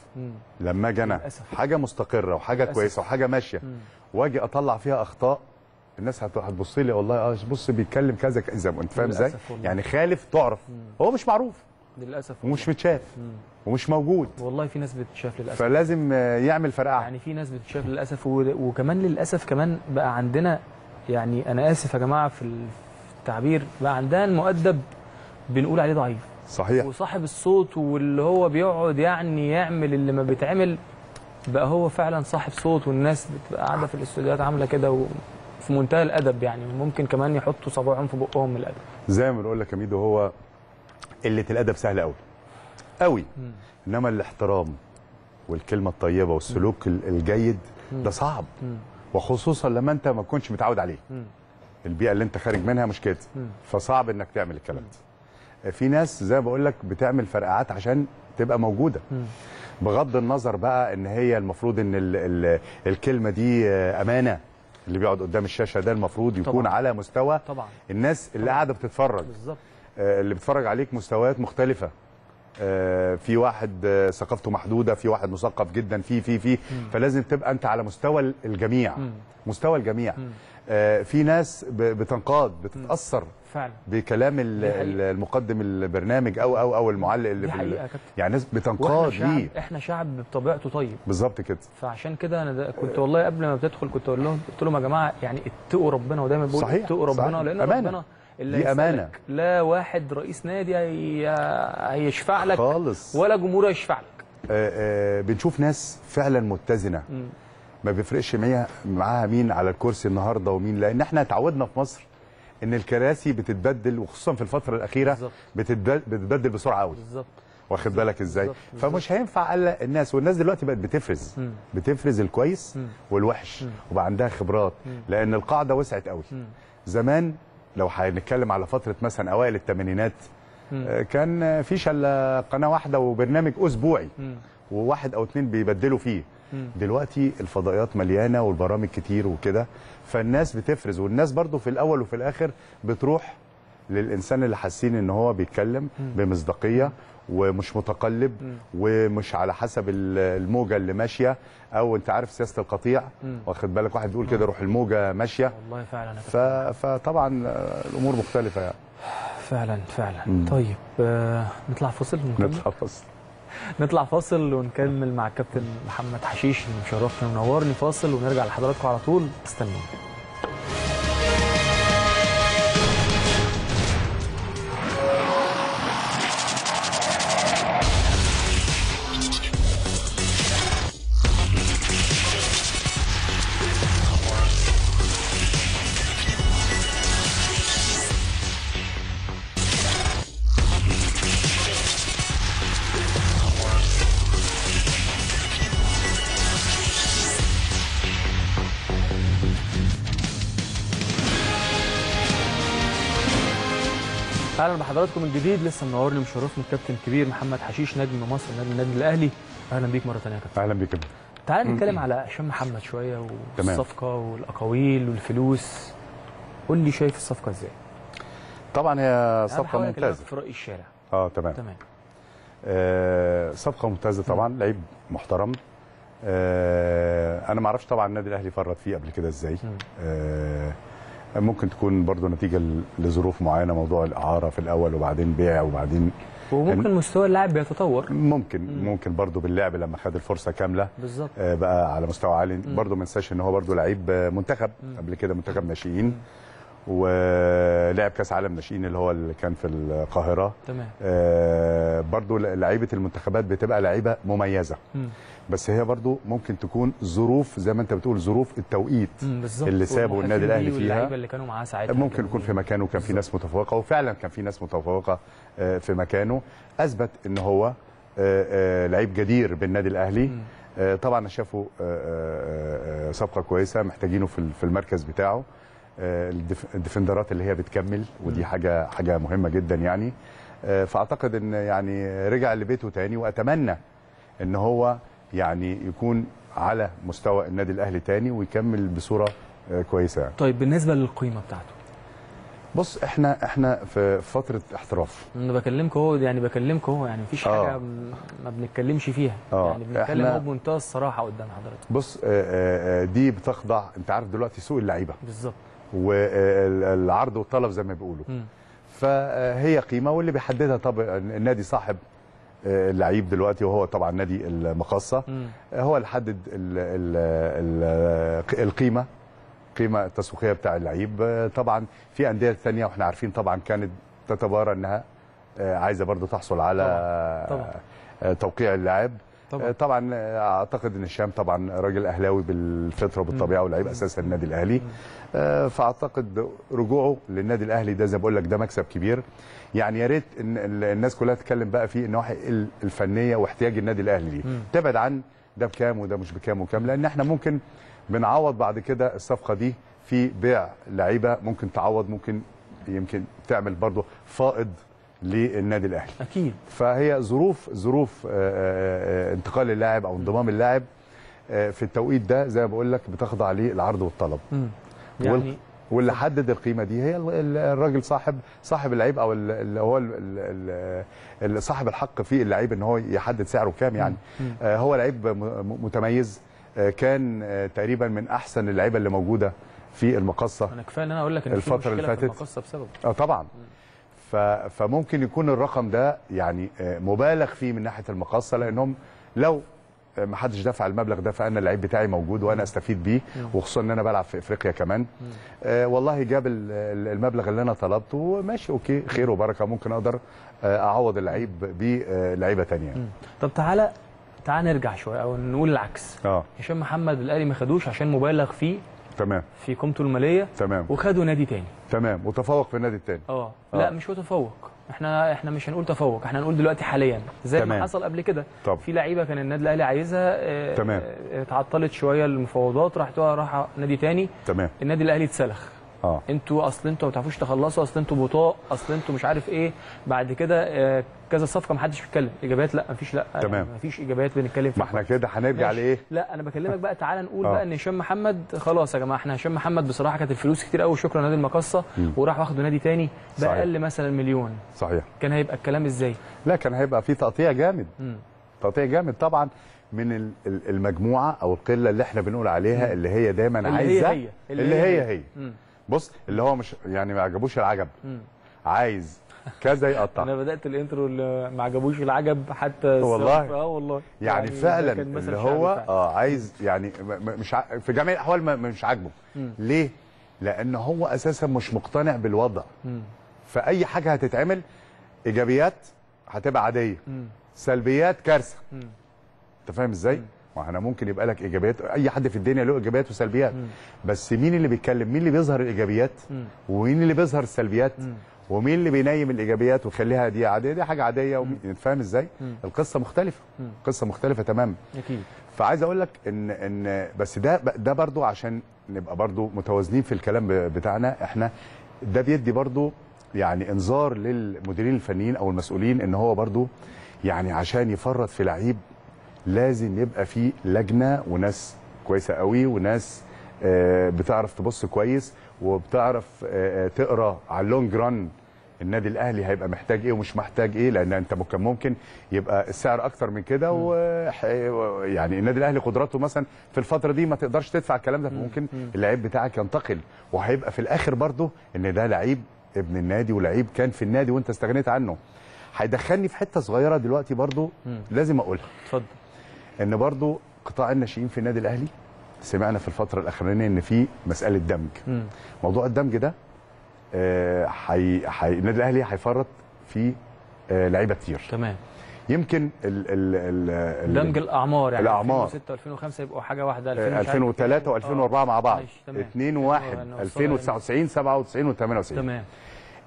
لما اجي انا حاجه مستقره وحاجه كويسه وحاجه ماشيه، واجي اطلع فيها اخطاء، الناس هتبص لي والله بص بيتكلم كذا كذا، انت فاهم ازاي؟ يعني خالف تعرف، هو مش معروف للاسف، ومش متشاف ومش موجود. والله في ناس بتتشاف للاسف، فلازم يعمل فرقعه. يعني في ناس بتتشاف للاسف، وكمان للاسف كمان بقى عندنا، يعني انا اسف يا جماعه في التعبير، بقى عندنا المؤدب بنقول عليه ضعيف، صحيح، وصاحب الصوت، واللي هو بيقعد يعني يعمل اللي ما بيتعمل، بقى هو فعلا صاحب صوت، والناس بتبقى قاعده في الاستوديوهات عامله كده، وفي منتهى الادب، يعني ممكن كمان يحطوا صباعهم في بقهم من الادب. زي ما بنقول لك يا ميدو، هو قله الادب سهل قوي قوي، انما الاحترام والكلمه الطيبه والسلوك الجيد ده صعب، وخصوصا لما انت ما تكونش متعود عليه، البيئه اللي انت خارج منها مش كده، فصعب انك تعمل الكلام ده. في ناس زي ما بقول لك بتعمل فرقعات عشان تبقى موجوده، بغض النظر بقى ان هي المفروض ان الكلمه دي امانه، اللي بيقعد قدام الشاشه ده المفروض يكون طبعًا على مستوى طبعًا الناس اللي قاعده بتتفرج بالظبط، اللي بتتفرج عليك مستويات مختلفه، في واحد ثقافته محدوده، في واحد مثقف جدا، في فلازم تبقى انت على مستوى الجميع، مستوى الجميع. في ناس بتنقاد، بتتاثر فعلا بكلام المقدم البرنامج او المعلق اللي يعني ناس بتنقاد ليه. احنا شعب بطبيعته طيب بالظبط كده، فعشان كده انا كنت والله قبل ما بتدخل كنت اقول لهم، قلت لهم يا جماعه يعني اتقوا ربنا، ودايما بقول اتقوا ربنا، لان ربنا دي أمانة، لا واحد رئيس نادي هيشفع لك خالص ولا جمهور هيشفع لك. بنشوف ناس فعلا متزنة، ما بيفرقش معاها مين على الكرسي النهاردة ومين، لأن احنا اتعودنا في مصر إن الكراسي بتتبدل، وخصوصا في الفترة الأخيرة بتتبدل بسرعة قوي، واخد بالك ازاي؟ فمش هينفع الا الناس، والناس دلوقتي بقت بتفرز الكويس والوحش، وبقى عندها خبرات، لأن القاعدة وسعت قوي. زمان لو هنتكلم على فتره مثلا اوائل الثمانينات كان في شله قناه واحده وبرنامج اسبوعي وواحد او اثنين بيبدلوا فيه. دلوقتي الفضائيات مليانه والبرامج كتير وكده، فالناس بتفرز، والناس برضو في الاول وفي الاخر بتروح للانسان اللي حاسين ان هو بيتكلم بمصداقيه ومش متقلب ومش على حسب الموجه اللي ماشيه، او انت عارف سياسه القطيع، واخد بالك، واحد بيقول كده روح الموجه ماشيه والله فعلا. فطبعا الامور مختلفه يعني فعلا. طيب نطلع فاصل نطلع فاصل ونكمل مع الكابتن محمد حشيش اللي مشرفنا ومنورني. فاصل ونرجع لحضراتكم على طول، استنوني. اهلا بحضراتكم من جديد، لسه منورني ومشرفني الكابتن الكبير محمد حشيش نجم مصر نادي النادي الاهلي. اهلا بيك مره ثانيه يا كابتن. اهلا بيك كابتن. تعال نتكلم على هشام محمد شويه والصفقه والاقاويل والفلوس. قول لي شايف الصفقه ازاي؟ طبعا هي صفقه ممتازه في راي الشارع. تمام. صفقه ممتازه طبعا، لعيب محترم. انا ما اعرفش طبعا النادي الاهلي فرط فيه قبل كده ازاي. ممكن تكون برضه نتيجه لظروف معينه، موضوع الاعاره في الاول وبعدين بيع وبعدين، وممكن مستوى اللاعب بيتطور، ممكن برضه باللعب لما خد الفرصه كامله بالظبط بقى على مستوى عالي. برضه ما ننساش ان هو برضه لعيب منتخب قبل كده، منتخب ناشئين، ولعب كاس عالم ناشئين اللي هو اللي كان في القاهره. تمام. برضه لعيبه المنتخبات بتبقى لعيبه مميزه، بس هي برضو ممكن تكون ظروف زي ما انت بتقول، ظروف التوقيت اللي سابوا النادي الاهلي فيها، اللي كانوا معاه ساعتها ممكن يكون في مكانه كان في ناس متفوقه، وفعلا كان في ناس متفوقه في مكانه، اثبت ان هو لعيب جدير بالنادي الاهلي. طبعا شافوا صفقه كويسه، محتاجينه في المركز بتاعه، الديفندرات اللي هي بتكمل، ودي حاجه مهمه جدا يعني. فاعتقد ان يعني رجع لبيته تاني، واتمنى ان هو يعني يكون على مستوى النادي الاهلي تاني ويكمل بصوره كويسه يعني. طيب بالنسبه للقيمه بتاعته، بص احنا في فتره احتراف، انا بكلمك اهو يعني مفيش حاجه ما بنتكلمش فيها، يعني بنتكلم اهو بمنتهى الصراحه قدام حضرتك. بص دي بتخضع، انت عارف دلوقتي سوق اللعيبه بالظبط، والعرض والطلب زي ما بيقولوا، فهي قيمه واللي بيحددها طبعا النادي صاحب اللعيب دلوقتي، وهو طبعا نادي المقاصه هو اللي حدد القيمه، القيمه التسويقيه بتاع اللعيب. طبعا في انديه ثانيه واحنا عارفين طبعا كانت تتبارى انها عايزه برضو تحصل على طبعاً توقيع اللاعب. طبعا اعتقد ان هشام طبعا راجل اهلاوي بالفطره وبالطبيعه، ولعيب اساسي النادي الاهلي، فاعتقد رجوعه للنادي الاهلي ده زي ما بقول لك ده مكسب كبير يعني. يا ريت ان الناس كلها تتكلم بقى في النواحي الفنيه واحتياج النادي الاهلي ليه، تبعد عن ده بكام وده مش بكام وكام، لان احنا ممكن بنعوض بعد كده الصفقه دي في بيع لعيبه ممكن تعوض، ممكن يمكن تعمل برضه فائض للنادي الاهلي. اكيد. فهي ظروف انتقال اللاعب او انضمام اللاعب في التوقيت ده زي ما بقول لك بتخضع للعرض والطلب. يعني واللي حدد القيمه دي هي الراجل صاحب اللعيب او اللي هو صاحب الحق في اللعيب ان هو يحدد سعره كام يعني. هو لعيب متميز، كان تقريبا من احسن اللعيبه اللي موجوده في المقاصه. انا كفايه ان انا اقول لك ان في مشكله في المقاصه بسببه. اه طبعا. فممكن يكون الرقم ده يعني مبالغ فيه من ناحيه المقاصه، لانهم لو ما حدش دفع المبلغ ده فانا اللعيب بتاعي موجود وانا استفيد بيه، وخصوصا ان انا بلعب في افريقيا كمان. والله جاب المبلغ اللي انا طلبته، ماشي اوكي، خير وبركه، ممكن اقدر اعوض اللعيب بلعيبه ثانيه. طب تعال نرجع شويه او نقول العكس. هشام محمد الاهلي ما خدوش عشان مبالغ فيه، تمام، في قيمته الماليه، تمام، وخدوا نادي تاني، تمام، وتفوق في النادي التاني. لا مش هو تفوق، احنا مش هنقول تفوق، احنا هنقول دلوقتي حاليا زي تمام. ما حصل قبل كده في لعيبه كان النادي الاهلي عايزها، تمام، اتعطلت شويه المفاوضات، راح نادي تاني، تمام، النادي الاهلي اتسلخ. انتوا اصل انتوا ما تعرفوش تخلصوا، اصل انتوا بطاء، اصل انتوا مش عارف ايه، بعد كده كذا صفقه ما حدش بيتكلم، اجابات لا مفيش، لا تمام. يعني مفيش اجابات بنتكلم فيها، ما احنا كده هنرجع لايه؟ لا انا بكلمك بقى، تعالى نقول بقى ان هشام محمد خلاص يا جماعه، احنا هشام محمد بصراحه كانت الفلوس كتير قوي، شكرا نادي المقاصه، وراح واخده نادي ثاني باقل مثلا مليون، صحيح، كان هيبقى الكلام ازاي؟ لا كان هيبقى في تقطيع جامد، تقطيع جامد طبعا من المجموعه او القله اللي احنا بنقول عليها اللي هي دايما اللي عايزه اللي هي بص اللي هو مش يعني ما عجبوش العجب، عايز كذا يقطع. انا بدات الانترو اللي ما عجبوش العجب حتى والله. والله يعني فعلا اللي هو عايز يعني مش في جميع الاحوال مش عاجبه. ليه؟ لان هو اساسا مش مقتنع بالوضع. فاي حاجه هتتعمل ايجابيات هتبقى عاديه، سلبيات كارثه. انت فاهم ازاي؟ ما احنا ممكن يبقى لك ايجابيات، اي حد في الدنيا له ايجابيات وسلبيات، بس مين اللي بيتكلم؟ مين اللي بيظهر الايجابيات؟ ومين اللي بيظهر السلبيات؟ ومين اللي بينيم الايجابيات ويخليها دي عاديه، دي حاجه عاديه، فاهم ازاي؟ القصه مختلفه، قصه مختلفه تماما. اكيد. فعايز اقول لك ان بس ده برضو عشان نبقى برضو متوازنين في الكلام بتاعنا، احنا ده بيدي برضو يعني انذار للمديرين الفنيين او المسؤولين ان هو برضو يعني عشان يفرط في لعيب لازم يبقى في لجنه وناس كويسه قوي وناس بتعرف تبص كويس وبتعرف تقرا على اللونج ران النادي الاهلي هيبقى محتاج ايه ومش محتاج ايه، لان انت ممكن يبقى السعر اكتر من كده، ويعني النادي الاهلي قدراته مثلا في الفتره دي ما تقدرش تدفع الكلام ده، فممكن اللعيب بتاعك ينتقل، وهيبقى في الاخر برضه ان ده لعيب ابن النادي ولعيب كان في النادي وانت استغنيت عنه. هيدخلني في حته صغيره دلوقتي برضه لازم اقولها. اتفضل. ان برضو قطاع الناشئين في النادي الاهلي سمعنا في الفتره الاخرانيه ان في مساله دمج. موضوع الدمج ده النادي الاهلي هيفرط في لعيبه كتير، تمام، يمكن دمج الاعمار، يعني 2006 و2005 يبقوا حاجه واحده، 2003 و2004 مع بعض، 2-1 2099 97 و98 تمام.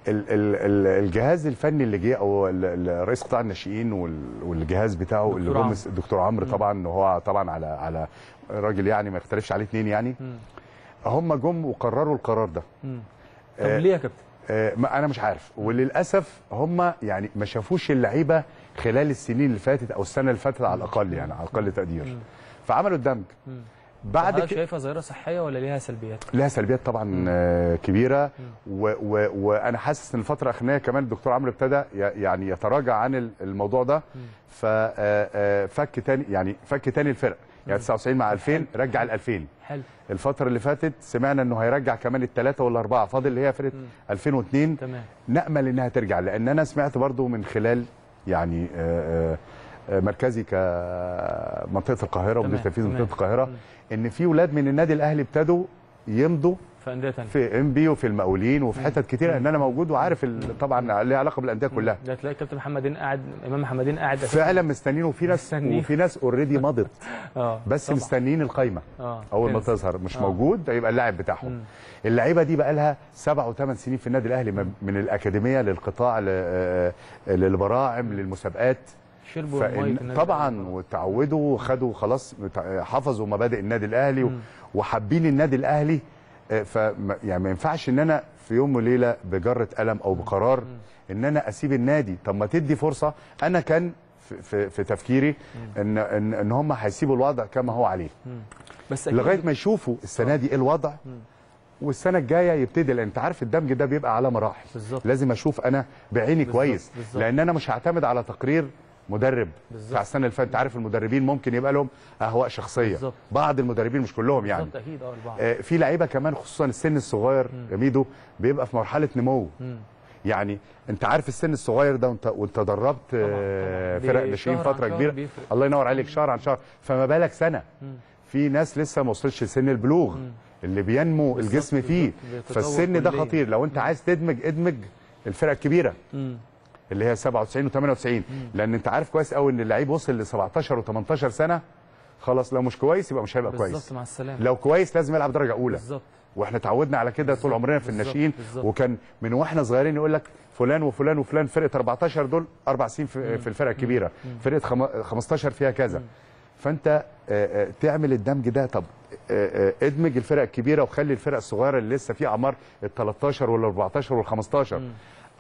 الجهاز الفني اللي جه او رئيس قطاع الناشئين والجهاز بتاعه اللي هم الدكتور عمرو، طبعا هو طبعا على راجل يعني ما يختلفش عليه اثنين يعني، هم جم وقرروا القرار ده. طب ليه يا كابتن؟ انا مش عارف، وللاسف هم يعني ما شافوش اللعيبه خلال السنين اللي فاتت او السنه اللي فاتت على الاقل، يعني على اقل تقدير، فعملوا الدمج. بعد كده شايفها ظاهره صحيه ولا ليها سلبيات؟ ليها سلبيات طبعا كبيره، وانا حاسس ان الفتره الاخرانيه كمان الدكتور عمرو ابتدى يعني يتراجع عن الموضوع ده، ففك تاني يعني فك تاني الفرق، يعني 99 مع 2000 رجع ال 2000. حلو. الفتره اللي فاتت سمعنا انه هيرجع كمان الثلاثه والاربعه، فاضل اللي هي فرقه 2002، تمام، نامل انها ترجع، لان انا سمعت برضو من خلال يعني مركزي كمنطقه القاهره ومدير تنفيذ منطقه القاهره ان في ولاد من النادي الاهلي ابتدوا يمضوا في انديه ثانيه، في ام بي وفي المقاولين وفي حتت كتير، ان انا موجود وعارف طبعا ليه علاقه بالانديه كلها. ده تلاقي كابتن محمدين قاعد، امام محمدين قاعد فعلا مستنيين، وفي ناس اوريدي مضت بس طبعا. مستنيين القايمه اول ما تظهر، مش موجود هيبقى اللاعب بتاعهم. اللعيبه دي بقى لها 7 و8 سنين في النادي الاهلي، من الاكاديميه للقطاع للبراعم للمسابقات، طبعا، وتعودوا وخدوا خلاص، حفظوا مبادئ النادي الاهلي وحابين النادي الاهلي، ف يعني ما ينفعش ان انا في يوم وليله بجره قلم او بقرار ان انا اسيب النادي. طب ما تدي فرصه. انا كان في تفكيري ان هم هيسيبوا الوضع كما هو عليه بس لغايه ما يشوفوا السنه دي الوضع والسنه الجايه يبتدي. لان انت عارف الدمج ده بيبقى على مراحل، لازم اشوف انا بعيني كويس لان انا مش هعتمد على تقرير مدرب بتاع السنه اللي فاتت. عارف المدربين ممكن يبقى لهم اهواء شخصيه بعض المدربين مش كلهم يعني اكيد في لعيبه كمان خصوصا السن الصغير ميدو بيبقى في مرحله نمو يعني انت عارف السن الصغير ده وانت دربت فرق ناشئين فتره كبيره. الله ينور عليك. شهر عن شهر فما بالك سنه. في ناس لسه ما وصلتش لسن البلوغ اللي بينمو الجسم فيه فالسن ده خطير. لو انت عايز تدمج ادمج الفرق الكبيره اللي هي 97 و98 لان انت عارف كويس قوي ان اللعيب وصل ل 17 و18 سنه خلاص لو مش كويس يبقى مش هيبقى كويس. بالظبط. مع السلامه. لو كويس لازم يلعب درجه اولى. بالظبط. واحنا اتعودنا على كده طول عمرنا في الناشئين وكان من واحنا صغيرين يقول لك فلان وفلان وفلان فرقه 14 دول 4 سنين في الفرقه الكبيره فرقه 15 فيها كذا فانت تعمل الدمج ده. طب ادمج الفرق الكبيره وخلي الفرق الصغيره اللي لسه في اعمار ال 13 وال 14 وال 15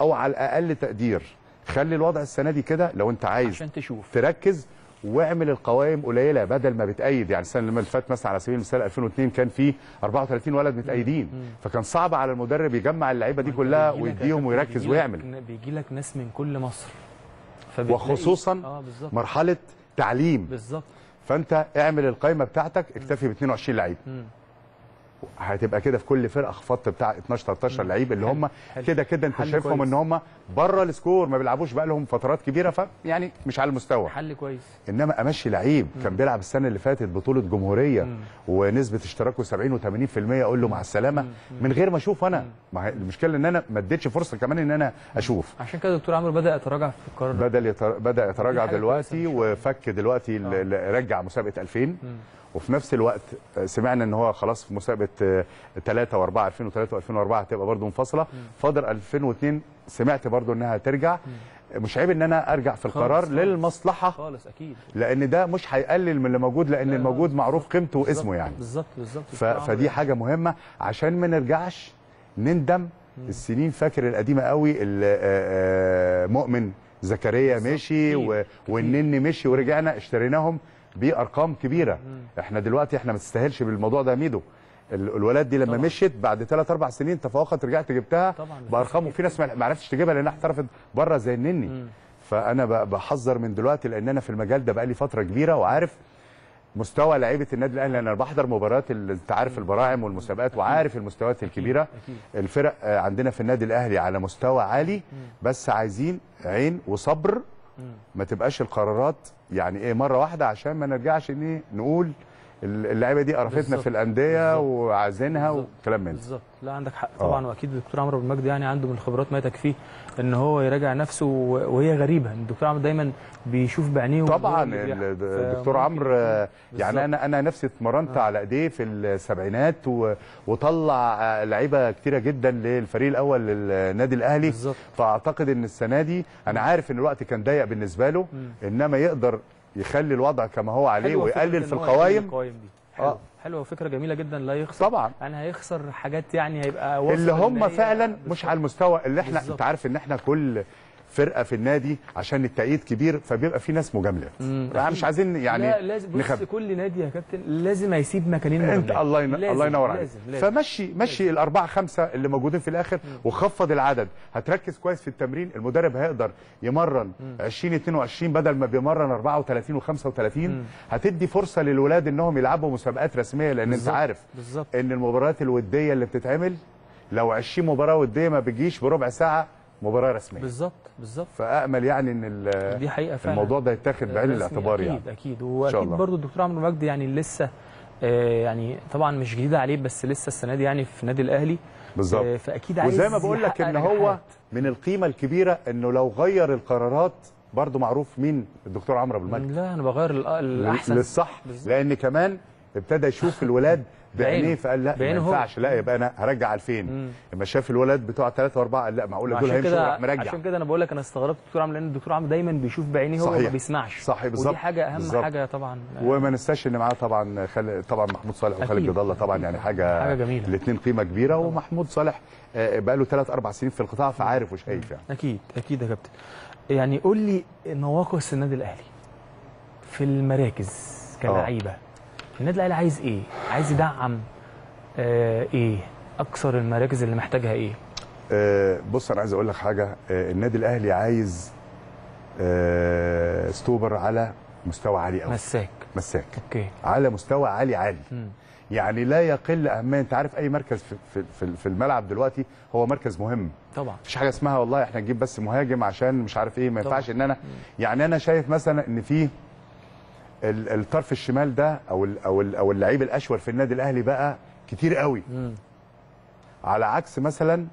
او على الاقل تقدير خلي الوضع السنه دي كده لو انت عايز عشان تشوف تركز واعمل القوائم قليله بدل ما بتأيد. يعني السنه اللي فاتت مثلا على سبيل المثال 2002 كان في 34 ولد متأيدين فكان صعب على المدرب يجمع اللعيبه دي كلها ويديهم ويركز ويعمل. بيجي لك ناس من كل مصر وخصوصا مرحله تعليم. بالظبط. فانت اعمل القائمه بتاعتك اكتفي ب 22 لعيب هتبقى كده في كل فرقه خفضت بتاع 12 13 لعيب اللي هم كده كده انت شايفهم ان هم بره السكور ما بيلعبوش بقى لهم فترات كبيره فيعني مش على المستوى. حل كويس. انما امشي لعيب كان بيلعب السنه اللي فاتت بطوله جمهوريه ونسبه اشتراكه 70 و80% اقول له مع السلامه من غير ما اشوف انا. المشكله ان انا ما اديتش فرصه كمان ان انا اشوف. عشان كده الدكتور عمرو بدا يتراجع في القرار. بدا يتراجع دلوقتي وفك دلوقتي رجع مسابقه 2000 وفي نفس الوقت سمعنا ان هو خلاص في مسابقه 3 و4 2003 و2004 هتبقى برضه منفصله فاضل 2002 سمعت برضه انها هترجع مش عيب ان انا ارجع في القرار خالص للمصلحه خالص اكيد لان ده مش هيقلل من اللي موجود لان الموجود معروف قيمته واسمه يعني. بالظبط بالظبط. فدي حاجه مهمه عشان ما نرجعش نندم السنين فاكر القديمه قوي مؤمن زكريا مشي والنني مشي ورجعنا اشتريناهم بأرقام كبيرة. احنا دلوقتي احنا ما تستاهلش بالموضوع ده ميدو. الولاد دي لما طبعًا مشيت بعد 3-4 سنين تفوقت رجعت جبتها بأرقام وفي ناس ما عرفتش تجيبها لانها احترفت بره زي النني. فانا بحذر من دلوقتي لان انا في المجال ده بقالي فترة كبيرة وعارف مستوى لعيبه النادي الاهلي. انا بحضر مباريات انت عارف البراعم والمسابقات وعارف المستويات الكبيره. الفرق عندنا في النادي الاهلي على مستوى عالي بس عايزين عين وصبر ما تبقاش القرارات يعني ايه مره واحده عشان ما نرجعش ان نقول اللعيبه دي قرفتنا في الانديه وعايزينها وكلام من ده. بالظبط. لا عندك حق طبعا. واكيد الدكتور عمرو بالمجد يعني عنده من الخبرات ما تكفيه ان هو يراجع نفسه وهي غريبه. الدكتور عمرو دايما بيشوف بعينيه طبعا. الدكتور عمرو يعني انا نفسي اتمرنت على ايديه في السبعينات وطلع لعيبه كتيره جدا للفريق الاول للنادي الاهلي. فاعتقد ان السنه دي انا عارف ان الوقت كان ضيق بالنسبه له انما يقدر يخلي الوضع كما هو عليه ويقلل في القوائم دي. حلوه وفكره جميله جدا. لا يخسر طبعا يعني هيخسر حاجات يعني هيبقى اللي هم فعلا مش على المستوى اللي احنا. انت عارف ان احنا كل فرقه في النادي عشان التأييد كبير فبيبقى في ناس مجاملات مش عايزين يعني لا لازم كل نادي يا كابتن لازم هيسيب مكانين انت. الله ينور عليك. فمشي ال4-5 اللي موجودين في الاخر وخفض العدد. هتركز كويس في التمرين. المدرب هيقدر يمرن 20-22 بدل ما بيمرن 34 و35. هتدي فرصه للولاد انهم يلعبوا مسابقات رسميه لان انت عارف ان المباريات الوديه اللي بتتعمل لو 20 مباراه وديه ما بتجيش بربع ساعه مباراه رسميه. بالظبط بالظبط. فامل يعني ان دي حقيقه فعلا الموضوع ده يتاخد بعين الاعتبار يعني. اكيد واكيد برضو الدكتور عمرو مجد يعني لسه يعني طبعا مش جديده عليه بس لسه السنه دي يعني في النادي الاهلي. بالظبط. فاكيد عايز وزي ما بقول لك ان هو من القيمه الكبيره انه لو غير القرارات برضو معروف مين الدكتور عمرو بالمجد. لا انا بغير الاحسن للصح لان كمان ابتدى يشوف الولاد بعينيه فقال لا ما ينفعش، لا يبقى انا هرجع 2000. لما شاف الولد بتوع 3 و4 قال لا معقوله دول هيمشوا، راح مرجع. عشان كده انا بقول لك انا استغربت الدكتور عمرو، لان الدكتور عمرو دايما بيشوف بعينيه هو ما بيسمعش. صحيح بالظبط، ودي حاجه اهم بالزبط. حاجه طبعا. وما ننساش ان معاه طبعا طبعا محمود صالح وخالد جد الله، طبعا يعني حاجه جميله، الاثنين قيمه كبيره. ومحمود صالح بقى له 3 4 سنين في القطاع، فعارف وشايف يعني. اكيد اكيد يا كابتن. يعني قول لي نواقص النادي الاهلي في المراكز كلاعيبه. النادي الاهلي عايز ايه؟ عايز يدعم ايه؟ اكثر المراكز اللي محتاجها ايه؟ بص انا عايز اقول لك حاجه. النادي الاهلي عايز ستوبر على مستوى عالي قوي، مساك اوكي، على مستوى عالي يعني لا يقل اهميه. انت عارف اي مركز في الملعب دلوقتي هو مركز مهم طبعا. مفيش حاجه اسمها والله احنا نجيب بس مهاجم عشان مش عارف ايه، ما ينفعش ان انا يعني انا شايف مثلا ان في الطرف الشمال ده او اللعيب الاشول في النادي الاهلي بقى كتير قوي، على عكس مثلا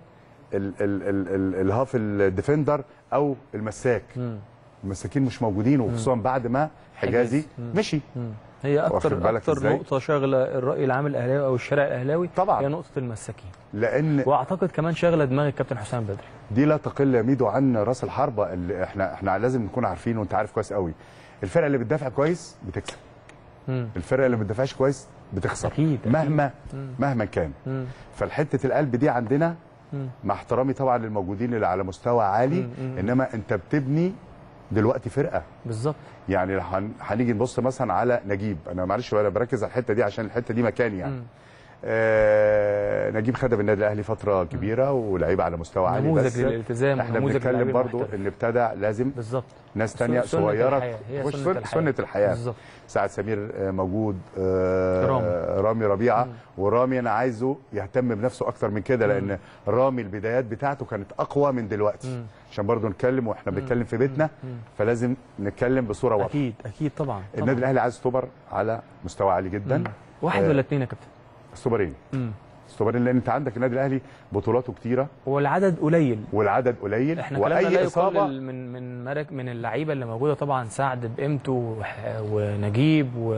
الهاف الديفندر او المساك. المساكين مش موجودين، وخصوصا بعد ما حجازي مشي. هي اكتر نقطه شاغله الراي العام الاهلاوي او الشارع الاهلاوي طبعا، هي نقطه المساكين، لان واعتقد كمان شاغله دماغ الكابتن حسام بدري. دي لا تقل يا ميدو عن راس الحربه اللي احنا لازم نكون عارفين، وانت عارف كويس قوي الفرقه اللي بتدافع كويس بتكسب، الفرقه اللي ما بتدافعش كويس بتخسر أكيد. مهما كان فالحته القلب دي عندنا، مع احترامي طبعا للموجودين اللي على مستوى عالي، انما انت بتبني دلوقتي فرقه بالظبط. يعني هنيجي نبص مثلا على نجيب، انا معلش انا بركز على الحته دي عشان الحته دي مكاني يعني. نجيب خدم النادي الاهلي فتره كبيره ولعيب على مستوى عالي، بس الالتزام احنا بنتكلم برضو ان ابتدى لازم بالظبط ناس ثانيه صغيره، مش سنه الحياه بالظبط. سعد سمير موجود، رامي ربيعه، ورامي انا عايزه يهتم بنفسه اكتر من كده، لان رامي البدايات بتاعته كانت اقوى من دلوقتي. عشان برضو نتكلم واحنا بنتكلم في بيتنا، فلازم نتكلم بصوره واضحه. اكيد اكيد طبعا. النادي الاهلي عايز توبر على مستوى عالي جدا. واحد ولا اثنين يا كابتن؟ السوبرين، لان انت عندك النادي الاهلي بطولاته كتيره والعدد قليل. احنا كلامنا لا يقل من اللعيبه اللي موجوده طبعا، سعد بقيمته ونجيب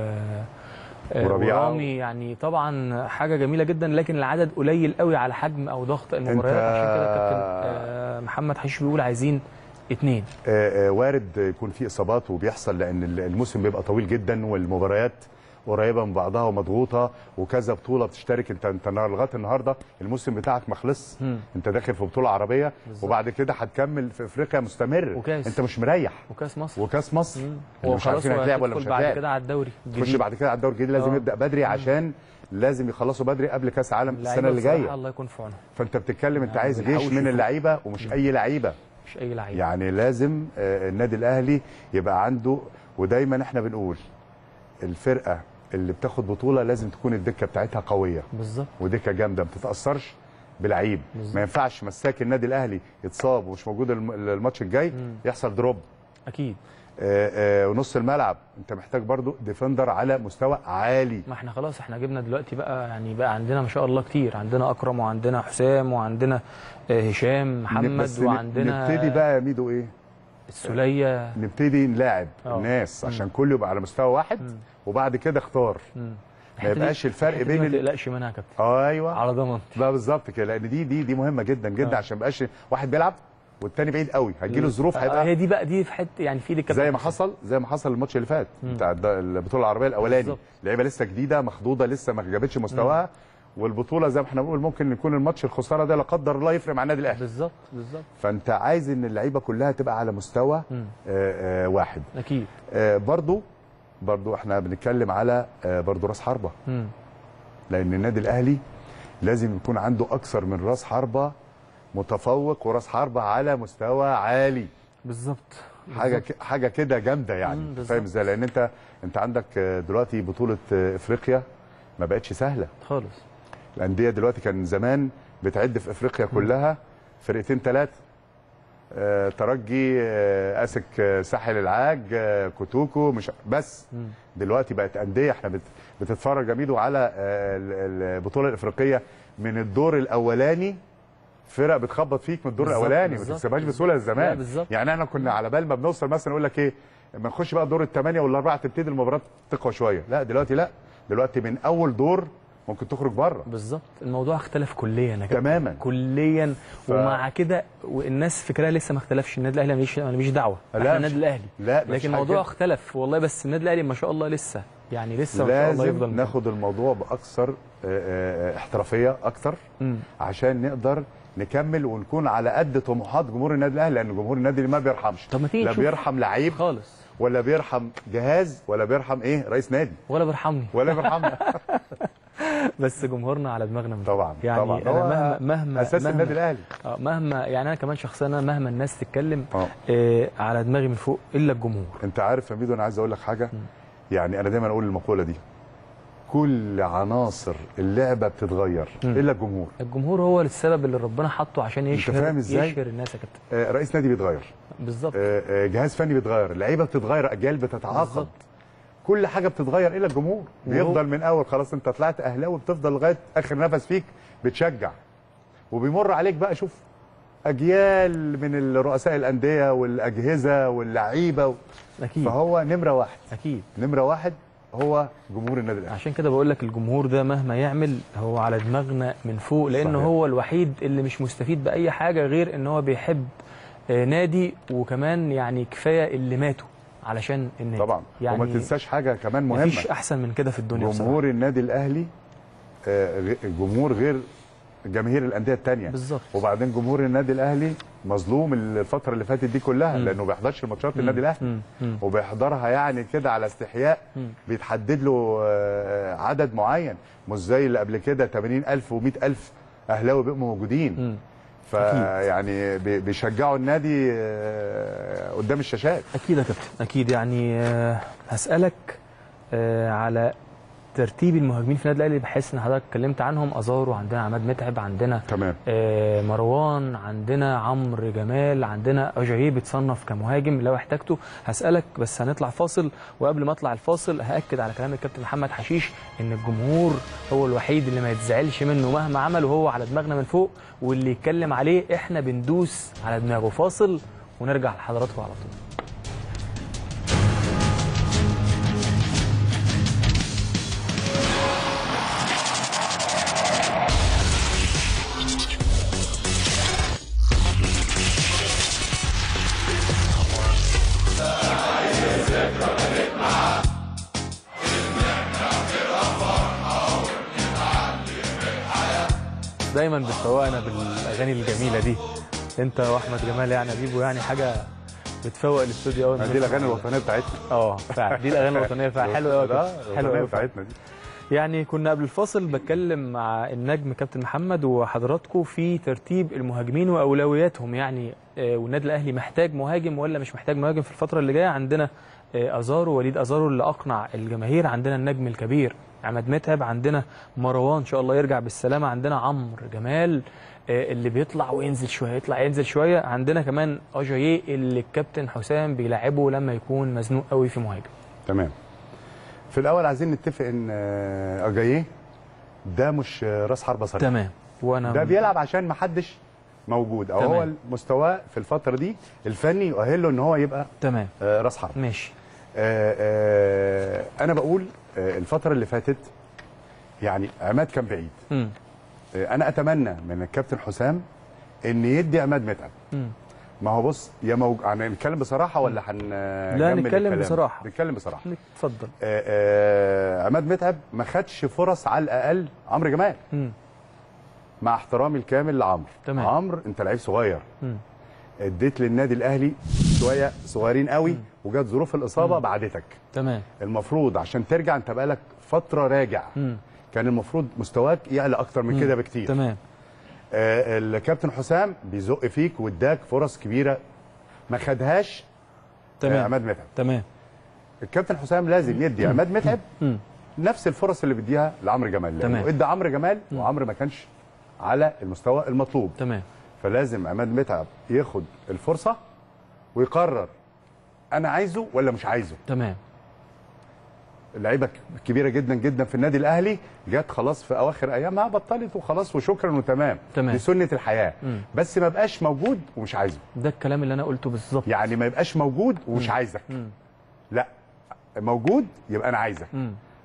ورامي يعني طبعا حاجه جميله جدا، لكن العدد قليل قوي على حجم او ضغط المباريات. عشان كده كابتن محمد حشيش بيقول عايزين 2. وارد يكون في اصابات وبيحصل، لان الموسم بيبقى طويل جدا والمباريات قريبه من بعضها ومضغوطه وكذا بطوله بتشترك. انت لغايه النهارده الموسم بتاعك ما خلصش، انت داخل في بطوله عربيه وبعد كده هتكمل في افريقيا مستمر، انت مش مريح، وكاس مصر مش عارفين هتلعب ولا مش هتلعب. بعد كده على الدوري، تخش بعد كده على الدوري الجديد، لازم يبدا بدري عشان لازم يخلصوا بدري قبل كاس عالم السنه اللي جايه. الله يكون في عونهم. فانت بتتكلم انت عايز جيش من اللعيبه، ومش اي لعيبه، يعني لازم النادي الاهلي يبقى عنده. ودايما احنا بنقول الفرقه اللي بتاخد بطوله لازم تكون الدكه بتاعتها قويه بالظبط، ودكه جامده ما بتتاثرش بلعيب. ما ينفعش مساك النادي الاهلي يتصاب ومش موجود الماتش الجاي، يحصل دروب اكيد. ونص الملعب انت محتاج برضو ديفندر على مستوى عالي. ما احنا خلاص احنا جبنا دلوقتي بقى، يعني بقى عندنا ما شاء الله كتير، عندنا اكرم وعندنا حسام وعندنا هشام محمد، وعندنا نبتدي بقى يا ميدو ايه السوليه، نبتدي نلاعب الناس عشان كله يبقى على مستوى واحد، وبعد كده اختار، ما يبقاش الفرق بين ما تقلقش منها يا كابتن. ايوه على ضمانتي بقى بالظبط كده، لان دي مهمه جدا جدا، عشان ما يبقاش واحد بيلعب والتاني بعيد قوي، هتجيله الظروف هيبقى هي دي بقى دي في حته يعني في ايد زي ما حصل الماتش اللي فات بتاع البطوله العربيه الاولاني، لعيبه لسه جديده مخضوضه لسه ما جابتش مستواها، والبطوله زي ما احنا بنقول ممكن يكون الماتش الخساره ده لا قدر الله يفرق مع النادي الاهلي بالظبط. فانت عايز ان اللعيبه كلها تبقى على مستوى واحد اكيد. برضو احنا بنتكلم على برضو راس حربه، لان النادي الاهلي لازم يكون عنده اكثر من راس حربه متفوق، وراس حربه على مستوى عالي بالظبط، حاجه كده جامده يعني، فاهم ازاي؟ لان انت عندك دلوقتي بطوله افريقيا ما بقتش سهله خالص. الانديه دلوقتي كان زمان بتعد في افريقيا كلها فرقتين 3، ترجي، اسك، ساحل العاج، كوتوكو، مش بس. دلوقتي بقت انديه احنا بتتفرج يا ميدو على البطوله الافريقيه من الدور الاولاني، فرق بتخبط فيك من الدور الاولاني، ما تكسبهاش بسهوله زمان يعني. احنا كنا على بال ما بنوصل مثلا نقول لك ايه، لما نخش بقى دور ال8 وال4 تبتدي المباراه تقوى شويه، لا دلوقتي من اول دور ممكن تخرج بره. بالظبط، الموضوع اختلف كليا تماما كليا. ومع كده والناس فكرها لسه ما اختلفش. النادي الاهلي ماليش دعوه، احنا النادي الاهلي لا، لكن الموضوع اختلف والله. بس النادي الاهلي ما شاء الله لسه يعني لسه لازم ناخد الموضوع باكثر احترافيه اكثر عشان نقدر نكمل ونكون على قد طموحات جمهور النادي الاهلي، لان جمهور النادي ما بيرحمش. طب ما تيجي نشوف، لا بيرحم لعيب خالص ولا بيرحم جهاز ولا بيرحم ايه رئيس نادي ولا بيرحمني ولا بيرحمني بس جمهورنا على دماغنا طبعا يعني طبعا. أنا مهما اساس النادي الاهلي مهما يعني انا كمان شخصيا مهما الناس تتكلم على دماغي من فوق الا الجمهور. انت عارف يا ميدو انا عايز اقول لك حاجه يعني انا دايما اقول المقوله دي، كل عناصر اللعبه بتتغير الا الجمهور. الجمهور هو السبب اللي ربنا حطه عشان يشهر الناس يا كابتن. رئيس نادي بيتغير بالظبط، جهاز فني بيتغير، لعيبه بتتغير، اجيال بتتعاقد، كل حاجه بتتغير الا الجمهور. بيفضل من اول خلاص انت طلعت اهلاوي بتفضل لغايه اخر نفس فيك بتشجع، وبيمر عليك بقى شوف اجيال من رؤساء الانديه والاجهزه واللعيبه اكيد. فهو نمره واحد اكيد، نمره واحد هو جمهور النادي الاهلي. عشان كده بقول لك الجمهور ده مهما يعمل هو على دماغنا من فوق، لانه هو الوحيد اللي مش مستفيد باي حاجه غير ان هو بيحب نادي، وكمان يعني كفايه اللي ماتوا علشان النادي طبعا يعني. وما تنساش حاجه كمان مهمه، مفيش احسن من كده في الدنيا بصراحه. جمهور النادي الاهلي جمهور غير جماهير الانديه الثانيه بالظبط. وبعدين جمهور النادي الاهلي مظلوم الفتره اللي فاتت دي كلها لانه ما بيحضرش ماتشات النادي الاهلي وبيحضرها يعني كده على استحياء، بيتحدد له عدد معين مش زي اللي قبل كده 80,000 و100,000 اهلاوي بقوا موجودين. فيعني بيشجعوا النادي قدام الشاشات. اكيد يا كابتن اكيد. يعني هسالك على ترتيب المهاجمين في النادي الاهلي، بحيث ان حضرتك اتكلمت عنهم. ازارو عندنا، عماد متعب عندنا، مروان عندنا، عمرو جمال عندنا، أجايي بيتصنف كمهاجم لو احتاجته. هسالك بس هنطلع فاصل، وقبل ما اطلع الفاصل هاكد على كلام الكابتن محمد حشيش ان الجمهور هو الوحيد اللي ما يتزعلش منه مهما عمل، وهو على دماغنا من فوق، واللي يتكلم عليه احنا بندوس على دماغه. فاصل ونرجع لحضراتكم على طول. دايما بتفوقنا بالاغاني الجميله دي انت واحمد جمال يعني بيبو، يعني حاجه بتفوق الاستوديو قوي. دي الاغاني الوطنيه بتاعتنا فعلا، دي الاغاني الوطنيه فعلا. حلوه قوي، حلوه بتاعتنا دي. يعني كنا قبل الفاصل بتكلم مع النجم كابتن محمد وحضراتكم في ترتيب المهاجمين واولوياتهم، يعني والنادي الاهلي محتاج مهاجم ولا مش محتاج مهاجم في الفتره اللي جايه. عندنا أزارو، وليد أزارو اللي أقنع الجماهير، عندنا النجم الكبير عماد متعب، عندنا مروان إن شاء الله يرجع بالسلامة، عندنا عمرو جمال اللي بيطلع وينزل شوية يطلع ينزل شوية، عندنا كمان أجايي اللي الكابتن حسام بيلعبه لما يكون مزنوق قوي في مهاجم. تمام. في الأول عايزين نتفق إن أجايي ده مش راس حربة صريح. تمام. وأنا ده بيلعب عشان محدش موجود، أو هو مستواه في الفترة دي الفني يؤهله إن هو يبقى تمام راس حربة. ماشي. أنا بقول الفترة اللي فاتت يعني عماد كان بعيد. أنا أتمنى من الكابتن حسام إن يدي عماد متعب. ما هو بص يا يعني نتكلم بصراحة ولا هنكمل؟ لا نتكلم بصراحة. نتكلم بصراحة. اتفضل. عماد متعب ما خدش فرص على الأقل عمرو جمال. مع احترامي الكامل لعمرو. تمام. عمرو أنت لعيب صغير. اديت للنادي الاهلي شويه صغيرين قوي وجت ظروف الاصابه بعدتك. تمام. المفروض عشان ترجع انت بقالك فتره راجع. كان المفروض مستواك يعلى اكتر من كده بكتير. تمام. الكابتن حسام بيزق فيك واداك فرص كبيره ما خدهاش. تمام. عماد متعب. تمام. الكابتن حسام لازم يدي عماد متعب نفس الفرص اللي بيديها لعمرو جمال. تمام. ادى عمرو جمال وعمرو ما كانش على المستوى المطلوب. تمام. فلازم عماد متعب ياخد الفرصه ويقرر انا عايزه ولا مش عايزه. تمام. اللعيبه كبيره جدا جدا في النادي الاهلي جت خلاص في اواخر ايامها بطلت وخلاص وشكرا وتمام. تمام. دي سنه الحياه. بس ما بقاش موجود ومش عايزه. ده الكلام اللي انا قلته بالظبط. يعني ما يبقاش موجود ومش عايزك. لا موجود يبقى انا عايزك.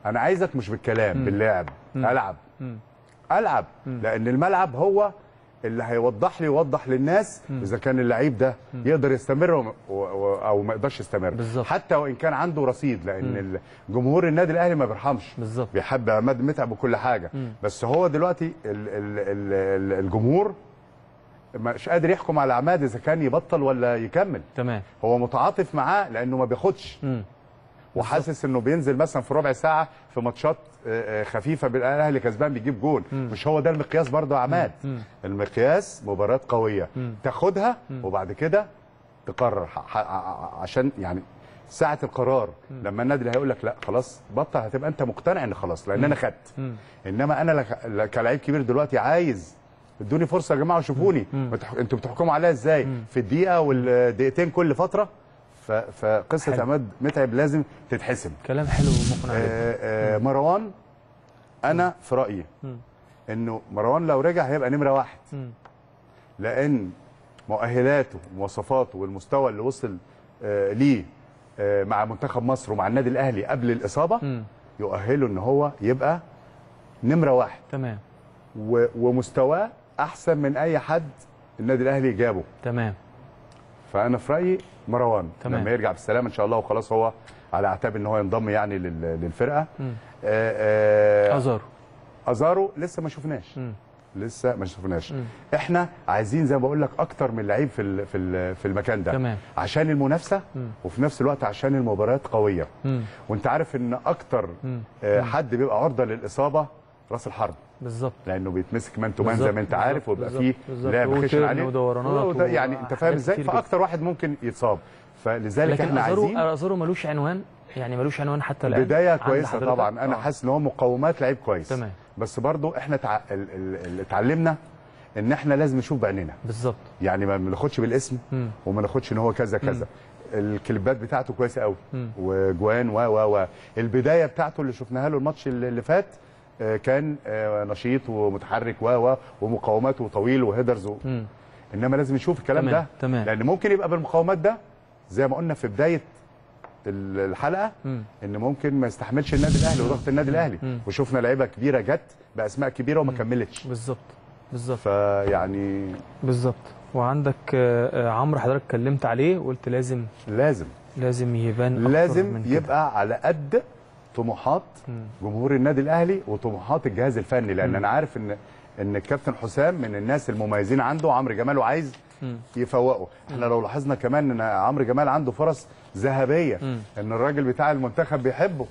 انا عايزك مش بالكلام، باللعب. العب. العب، لان الملعب هو اللي هيوضح لي ويوضح للناس اذا كان اللعيب ده يقدر يستمر او ما يقدرش يستمر بالزبط. حتى وان كان عنده رصيد، لان جمهور النادي الاهلي ما بيرحمش، بيحب عماد متعب وكل حاجه، بس هو دلوقتي الجمهور مش قادر يحكم على عماد اذا كان يبطل ولا يكمل. تمام، هو متعاطف معاه لانه ما بياخدش، وحاسس انه بينزل مثلا في ربع ساعه في ماتشات خفيفه بالاهلي كسبان بيجيب جول. مش هو ده المقياس برضه يا عماد. المقياس مباراه قويه تاخدها وبعد كده تقرر، عشان يعني ساعه القرار لما النادي اللي هيقول لك لا خلاص بطل هتبقى انت مقتنع ان خلاص لان انا خدت. انما انا كلاعب كبير دلوقتي عايز ادوني فرصه يا جماعه وشوفوني انتوا بتحكموا عليا ازاي في الدقيقه والدقيقتين كل فتره. فقصه عماد متعب لازم تتحسم. كلام حلو ومقنع. مروان انا في رايي انه مروان لو رجع هيبقى نمره واحد، لان مؤهلاته ومواصفاته والمستوى اللي وصل ليه مع منتخب مصر ومع النادي الاهلي قبل الاصابه يؤهله ان هو يبقى نمره واحد. تمام، ومستواه احسن من اي حد النادي الاهلي جابه. تمام، فانا في رايي مروان لما يرجع بالسلامه ان شاء الله، وخلاص هو على اعتاب ان هو ينضم يعني للفرقه. ازارو لسه ما شفناش، احنا عايزين زي ما بقول لك اكتر من لعيب في المكان ده. تمام، عشان المنافسه وفي نفس الوقت عشان المباريات قويه. وانت عارف ان اكتر حد بيبقى عرضه للاصابه راس الحرب بالظبط، لانه بيتمسك مان تو مان زي ما انت عارف، ويبقى فيه لعب خشن عليه ودورانات يعني انت فاهم ازاي، فاكتر واحد ممكن يتصاب. فلذلك احنا عايزين أزارو ملوش عنوان، يعني ملوش عنوان حتى الان. بدايه كويسه طبعا، انا حاسس ان هو مقومات لعيب كويس. تمام، بس برضه احنا اتعلمنا ان احنا لازم نشوف بعينينا بالظبط، يعني ما ناخدش بالاسم وما ناخدش ان هو كذا كذا. الكليبات بتاعته كويسه قوي وجوان البدايه بتاعته اللي شفناها له الماتش اللي فات كان نشيط ومتحرك ومقاوماته طويل وهيدرز انما لازم نشوف الكلام ده. تمام، لان ممكن يبقى بالمقاومات ده زي ما قلنا في بدايه الحلقه ان ممكن ما يستحملش النادي الاهلي وضغط النادي الاهلي، وشفنا لعيبه كبيره جت باسماء كبيره وما كملتش. بالظبط فيعني بالظبط. وعندك عمرو حضرتك اتكلمت عليه وقلت لازم يبان، لازم يبقى على قد طموحات جمهور النادي الاهلي وطموحات الجهاز الفني، لان انا عارف ان الكابتن حسام من الناس المميزين عنده عمرو جمال وعايز يفوقه. احنا لو لاحظنا كمان ان عمرو جمال عنده فرص ذهبيه، ان الراجل بتاع المنتخب بيحبه،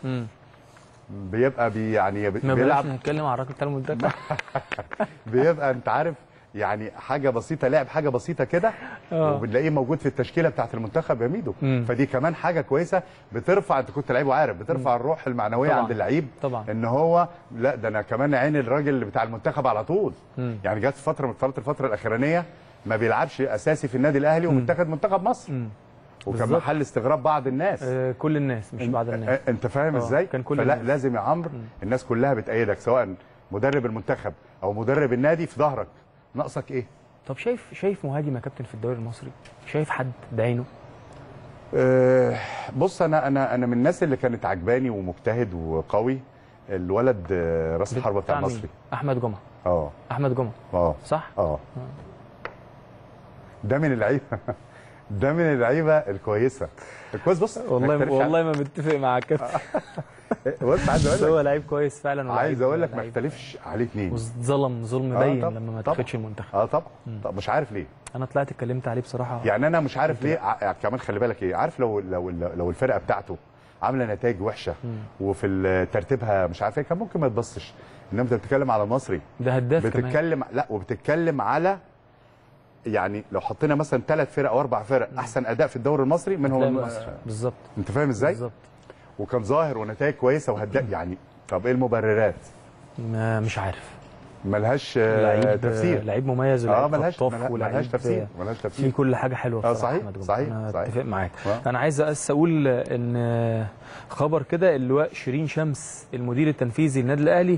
بيبقى يعني بيلعب. ما هنتكلم على الراجل بتاع المنتخب بيبقى انت عارف يعني حاجه بسيطه، لاعب حاجه بسيطه كده وبنلاقيه موجود في التشكيله بتاعه المنتخب يا ميدو. فدي كمان حاجه كويسه بترفع، انت كنت لعيب وعارف، بترفع الروح المعنويه طبعًا. عند اللعيب ان هو لا ده انا كمان عين الراجل اللي بتاع المنتخب على طول. يعني جت فتره من فترات الفتره الاخرانيه ما بيلعبش اساسي في النادي الاهلي ومنتخب مصر، وكان محل استغراب بعض الناس. كل الناس مش بعض الناس، انت فاهم ازاي. فلا لازم يا عمرو الناس كلها بتأيدك، سواء مدرب المنتخب او مدرب النادي في ظهرك. ناقصك ايه؟ طب شايف مهاجم يا كابتن في الدوري المصري؟ شايف حد بعينه؟ بص انا من الناس اللي كانت عجباني ومجتهد وقوي الولد راس الحربه بتاع المصري احمد جمعه. احمد جمعه صح؟ ده من اللعيبه الكويسه الكويس. بص والله ما متفق معاك كابتن. بص عايز اقول لك هو لعيب كويس فعلا، عايز اقول لك ما اختلفش عليه اتنين، واتظلم ظلم باين لما ما تاخدش المنتخب. طبعا مش عارف ليه انا طلعت اتكلمت عليه بصراحه، يعني انا مش عارف ليه كمان. خلي بالك ايه، عارف لو الفرقه بتاعته عامله نتائج وحشه وفي ترتيبها مش عارف ايه كان ممكن ما يتبصش، انما انت بتتكلم على المصري ده هداف كمان، بتتكلم لا وبتتكلم على يعني لو حطينا مثلا 3 فرق او 4 فرق احسن اداء في الدوري المصري منهم المصري بالظبط، انت فاهم ازاي؟ بالظبط، وكان ظاهر ونتائج كويسه وهداف. يعني طب ايه المبررات؟ مش عارف، ملهاش تفسير. لعيب مميز ولعيب طاف ولعيب تفسير، ملهاش تفسير، في كل حاجه حلوه. صحيح انا اتفق معاك. انا عايز اقول ان خبر كده اللواء شيرين شمس المدير التنفيذي للنادي الاهلي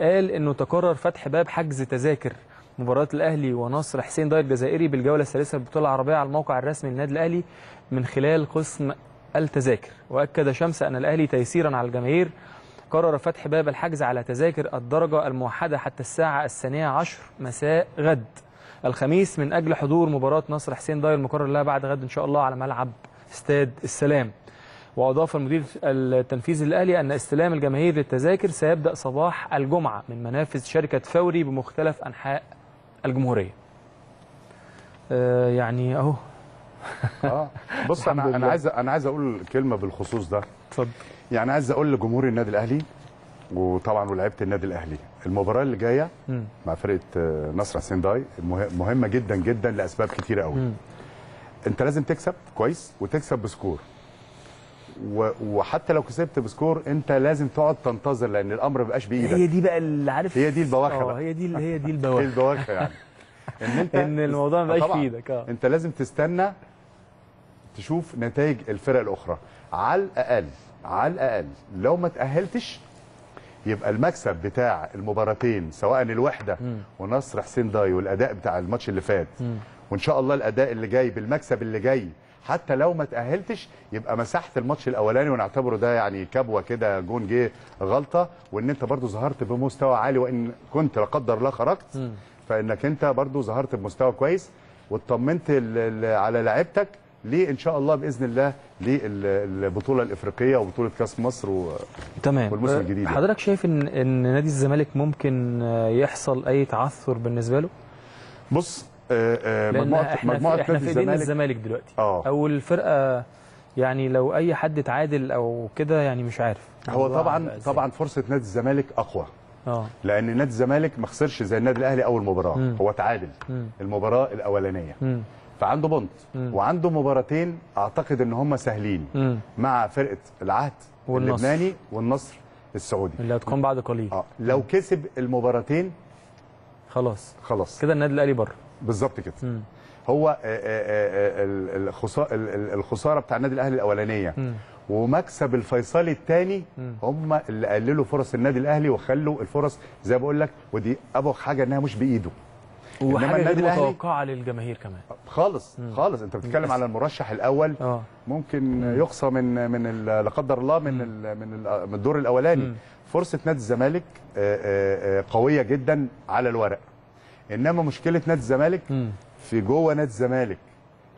قال انه تقرر فتح باب حجز تذاكر مباراة الأهلي ونصر حسين باي الجزائري بالجولة الثالثة للبطولة العربية على الموقع الرسمي للنادي الأهلي من خلال قسم التذاكر. وأكد شمس أن الأهلي تيسيرا على الجماهير قرر فتح باب الحجز على تذاكر الدرجة الموحدة حتى الساعة 12:00 مساء غد الخميس من أجل حضور مباراة نصر حسين باي المقرر لها بعد غد إن شاء الله على ملعب استاد السلام. وأضاف المدير التنفيذي الأهلي أن استلام الجماهير للتذاكر سيبدأ صباح الجمعة من منافذ شركة فوري بمختلف أنحاء الجمهورية. يعني أهو بص أنا عايز أقول كلمة بالخصوص ده. اتفضل. يعني عايز أقول لجمهور النادي الأهلي وطبعا ولاعيبة النادي الأهلي المباراة اللي جاية مع فرقة نصر حسين داي مهمة جدا جدا لأسباب كتيرة قوي. أنت لازم تكسب كويس وتكسب بسكور، وحتى لو كسبت بسكور انت لازم تقعد تنتظر لان الامر ما بقاش بايدك. هي دي بقى اللي عارف، هي دي البواخه بقى. هي دي البواخه. البواخه يعني ان الموضوع ما بقاش بايدك. انت لازم تستنى تشوف نتائج الفرق الاخرى، على الاقل على الاقل لو ما تاهلتش يبقى المكسب بتاع المباراتين سواء الوحده ونصر حسين داي والاداء بتاع الماتش اللي فات وان شاء الله الاداء اللي جاي بالمكسب اللي جاي، حتى لو ما تأهلتش يبقى مساحه الماتش الاولاني ونعتبره ده يعني كبوه كده، جون جه غلطه، وان انت برضو ظهرت بمستوى عالي وان كنت لا قدر الله خرجت فانك انت برضو ظهرت بمستوى كويس واطمنت على لعيبتك ليه ان شاء الله باذن الله للبطوله الافريقيه وبطوله كاس مصر تمام والموسم الجديد. حضرتك شايف ان نادي الزمالك ممكن يحصل اي تعثر بالنسبه له؟ بص مجموعه نادي الزمالك دلوقتي او الفرقه يعني لو اي حد تعادل او كده يعني مش عارف. هو طبعا فرصه نادي الزمالك اقوى لان نادي الزمالك ما خسرش زي النادي الاهلي اول مباراه. هو تعادل المباراه الاولانيه فعنده بونت وعنده مباراتين اعتقد ان هم سهلين مع فرقه العهد اللبناني والنصر السعودي اللي هتكون بعد قليل. لو كسب المباراتين خلاص كده النادي الاهلي بره بالظبط كده. هو الخساره بتاع النادي الاهلي الاولانيه ومكسب الفيصلي الثاني هم اللي قللوا فرص النادي الاهلي وخلوا الفرص زي ما بقول لك، ودي ابو حاجه انها مش بايده وحاجه النادي الاهلي متوقعه للجماهير كمان خالص. انت بتتكلم على المرشح الاول ممكن يقصى من لا قدر الله من الدور الاولاني. فرصه نادي الزمالك قويه جدا على الورق، انما مشكله نادي الزمالك في جوه نادي الزمالك،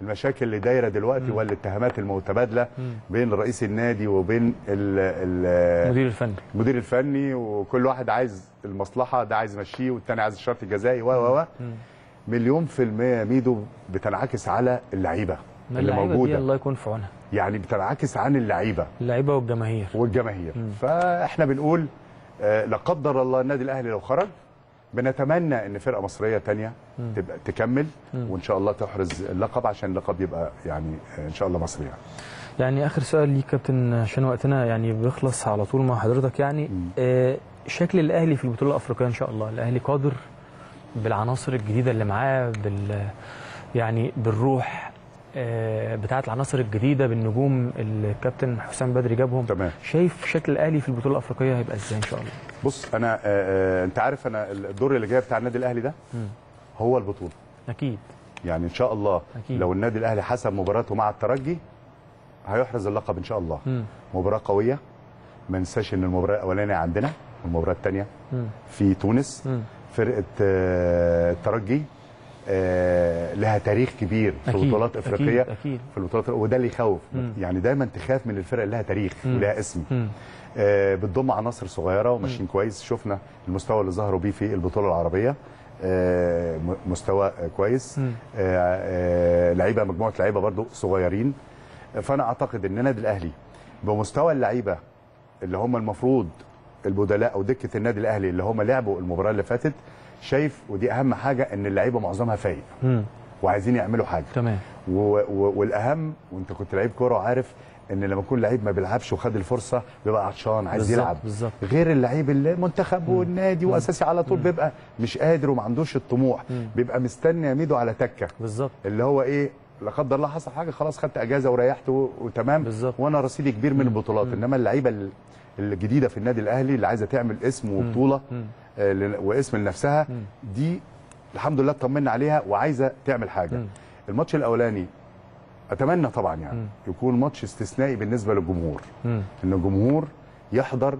المشاكل اللي دايره دلوقتي والاتهامات المتبادله بين رئيس النادي وبين المدير الفني وكل واحد عايز المصلحه، ده عايز يمشيه والتاني عايز الشرط الجزائي و مليون في الميه ميدو بتنعكس على اللعيبه اللي موجوده. الله يكون في عونها. يعني بتنعكس عن اللعيبه والجماهير فاحنا بنقول لا قدر الله النادي الاهلي لو خرج بنتمنى ان فرقه مصريه ثانيه تبقى تكمل وان شاء الله تحرز اللقب عشان اللقب يبقى يعني ان شاء الله مصري. يعني اخر سؤال ليك كابتن عشان وقتنا يعني بيخلص على طول مع حضرتك. يعني شكل الاهلي في البطوله الافريقيه ان شاء الله، الاهلي قادر بالعناصر الجديده اللي معاه يعني بالروح بتاعه العناصر الجديده بالنجوم اللي الكابتن حسام بدري جابهم تمام. شايف شكل الاهلي في البطوله الافريقيه هيبقى ازاي ان شاء الله؟ بص انا انت عارف انا الدور اللي جاي بتاع النادي الاهلي ده هو البطوله اكيد. يعني ان شاء الله أكيد. لو النادي الاهلي حسب مباراته مع الترجي هيحرز اللقب ان شاء الله. مباراه قويه، ما ننساش ان المباراه الاولانيه عندنا والمباراه الثانيه في تونس. فرقه الترجي لها تاريخ كبير في بطولات افريقيه أكيد. في البطولات، وده اللي يخوف يعني دايما تخاف من الفرق اللي لها تاريخ ولها اسم. بتضم عناصر صغيره وماشيين كويس، شفنا المستوى اللي ظهروا بيه في البطوله العربيه مستوى كويس. لعيبه مجموعه لعيبه برضو صغيرين، فانا اعتقد ان النادي الاهلي بمستوى اللعيبه اللي هم المفروض البدلاء او دكه النادي الاهلي اللي هم لعبوا المباراه اللي فاتت، شايف ودي اهم حاجه ان اللعيبه معظمها فايق وعايزين يعملوا حاجه تمام. والاهم وانت كنت لعيب كوره وعارف ان لما يكون لعيب ما بيلعبش وخد الفرصه بيبقى عطشان عايز يلعب بالزبط. غير اللعيب اللي منتخب والنادي واساسي على طول بيبقى مش قادر وما عندوش الطموح، بيبقى مستني يميده على تكه بالظبط، اللي هو ايه لا قدر الله حصل حاجه خلاص خدت اجازه وريحت وتمام بالزبط. وانا رصيدي كبير من البطولات. انما اللعيبه الجديده في النادي الاهلي اللي عايزه تعمل اسم وبطوله واسم لنفسها دي الحمد لله اطمنا عليها وعايزه تعمل حاجه. الماتش الاولاني اتمنى طبعا يعني يكون ماتش استثنائي بالنسبه للجمهور، ان الجمهور يحضر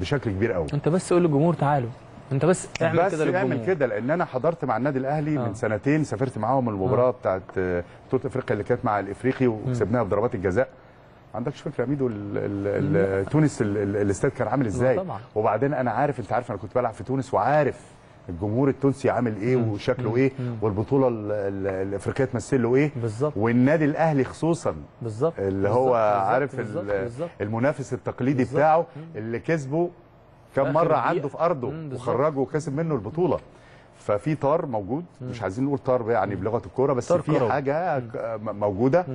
بشكل كبير قوي. انت بس قول للجمهور تعالوا، انت بس اعمل كده للجمهور، اعمل كده. لان انا حضرت مع النادي الاهلي من سنتين، سافرت معاهم المباراه بتاعت بطوله افريقيا اللي كانت مع الافريقي وكسبناها بضربات الجزاء. ما عندكش فكره ميدو تونس الاستاد كان عامل ازاي. وبعدين انا عارف، انت عارف انا كنت بلعب في تونس وعارف الجمهور التونسي عامل ايه وشكله ايه والبطوله الافريقيه تمثل له ايه بالظبط. والنادي الاهلي خصوصا بالظبط اللي هو بالزبط. عارف بالزبط. المنافس التقليدي بالزبط. بتاعه اللي كسبه كم مره عنده في ارضه وخرجه وكسب منه البطوله. ففي طار موجود، مش عايزين نقول طار يعني بلغه الكوره، بس في حاجه موجوده.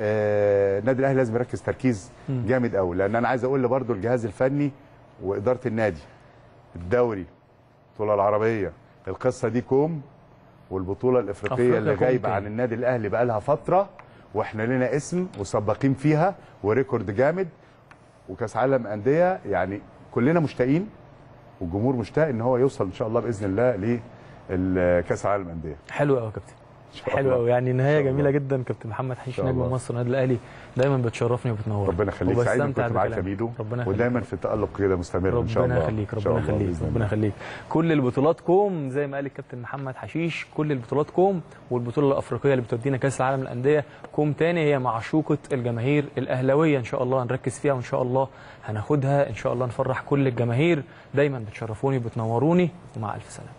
النادي الاهلي لازم يركز تركيز جامد قوي. لان انا عايز اقول برضو الجهاز الفني واداره النادي، الدوري، البطوله العربيه، القصه دي كوم، والبطوله الافريقيه اللي جايبه عن النادي الاهلي بقى لها فتره، واحنا لنا اسم وسباقين فيها وريكورد جامد، وكاس عالم انديه يعني كلنا مشتاقين والجمهور مشتاق ان هو يوصل ان شاء الله باذن الله ليه الكاس العالم للانديه. حلو قوي يا كابتن، حلو قوي، يعني نهايه جميله جدا. كابتن محمد حشيش نجم مصر النادي الاهلي، دايما بتشرفني وبتنورني. ربنا يخليك، سعيد اني كنت معاك يا ميدو، ودايما في تألق كده مستمر ان شاء الله. ربنا يخليك، ربنا يخليك، ربنا يخليك. كل البطولاتكم زي ما قال الكابتن محمد حشيش، كل البطولاتكم، والبطوله الافريقيه اللي بتودينا كاس العالم للانديه كوم تاني، هي معشوقه الجماهير الاهلاويه، ان شاء الله هنركز فيها وان شاء الله هناخدها، ان شاء الله نفرح كل الجماهير. دايما بتشرفوني وبتنوروني، ومع الف سلامه.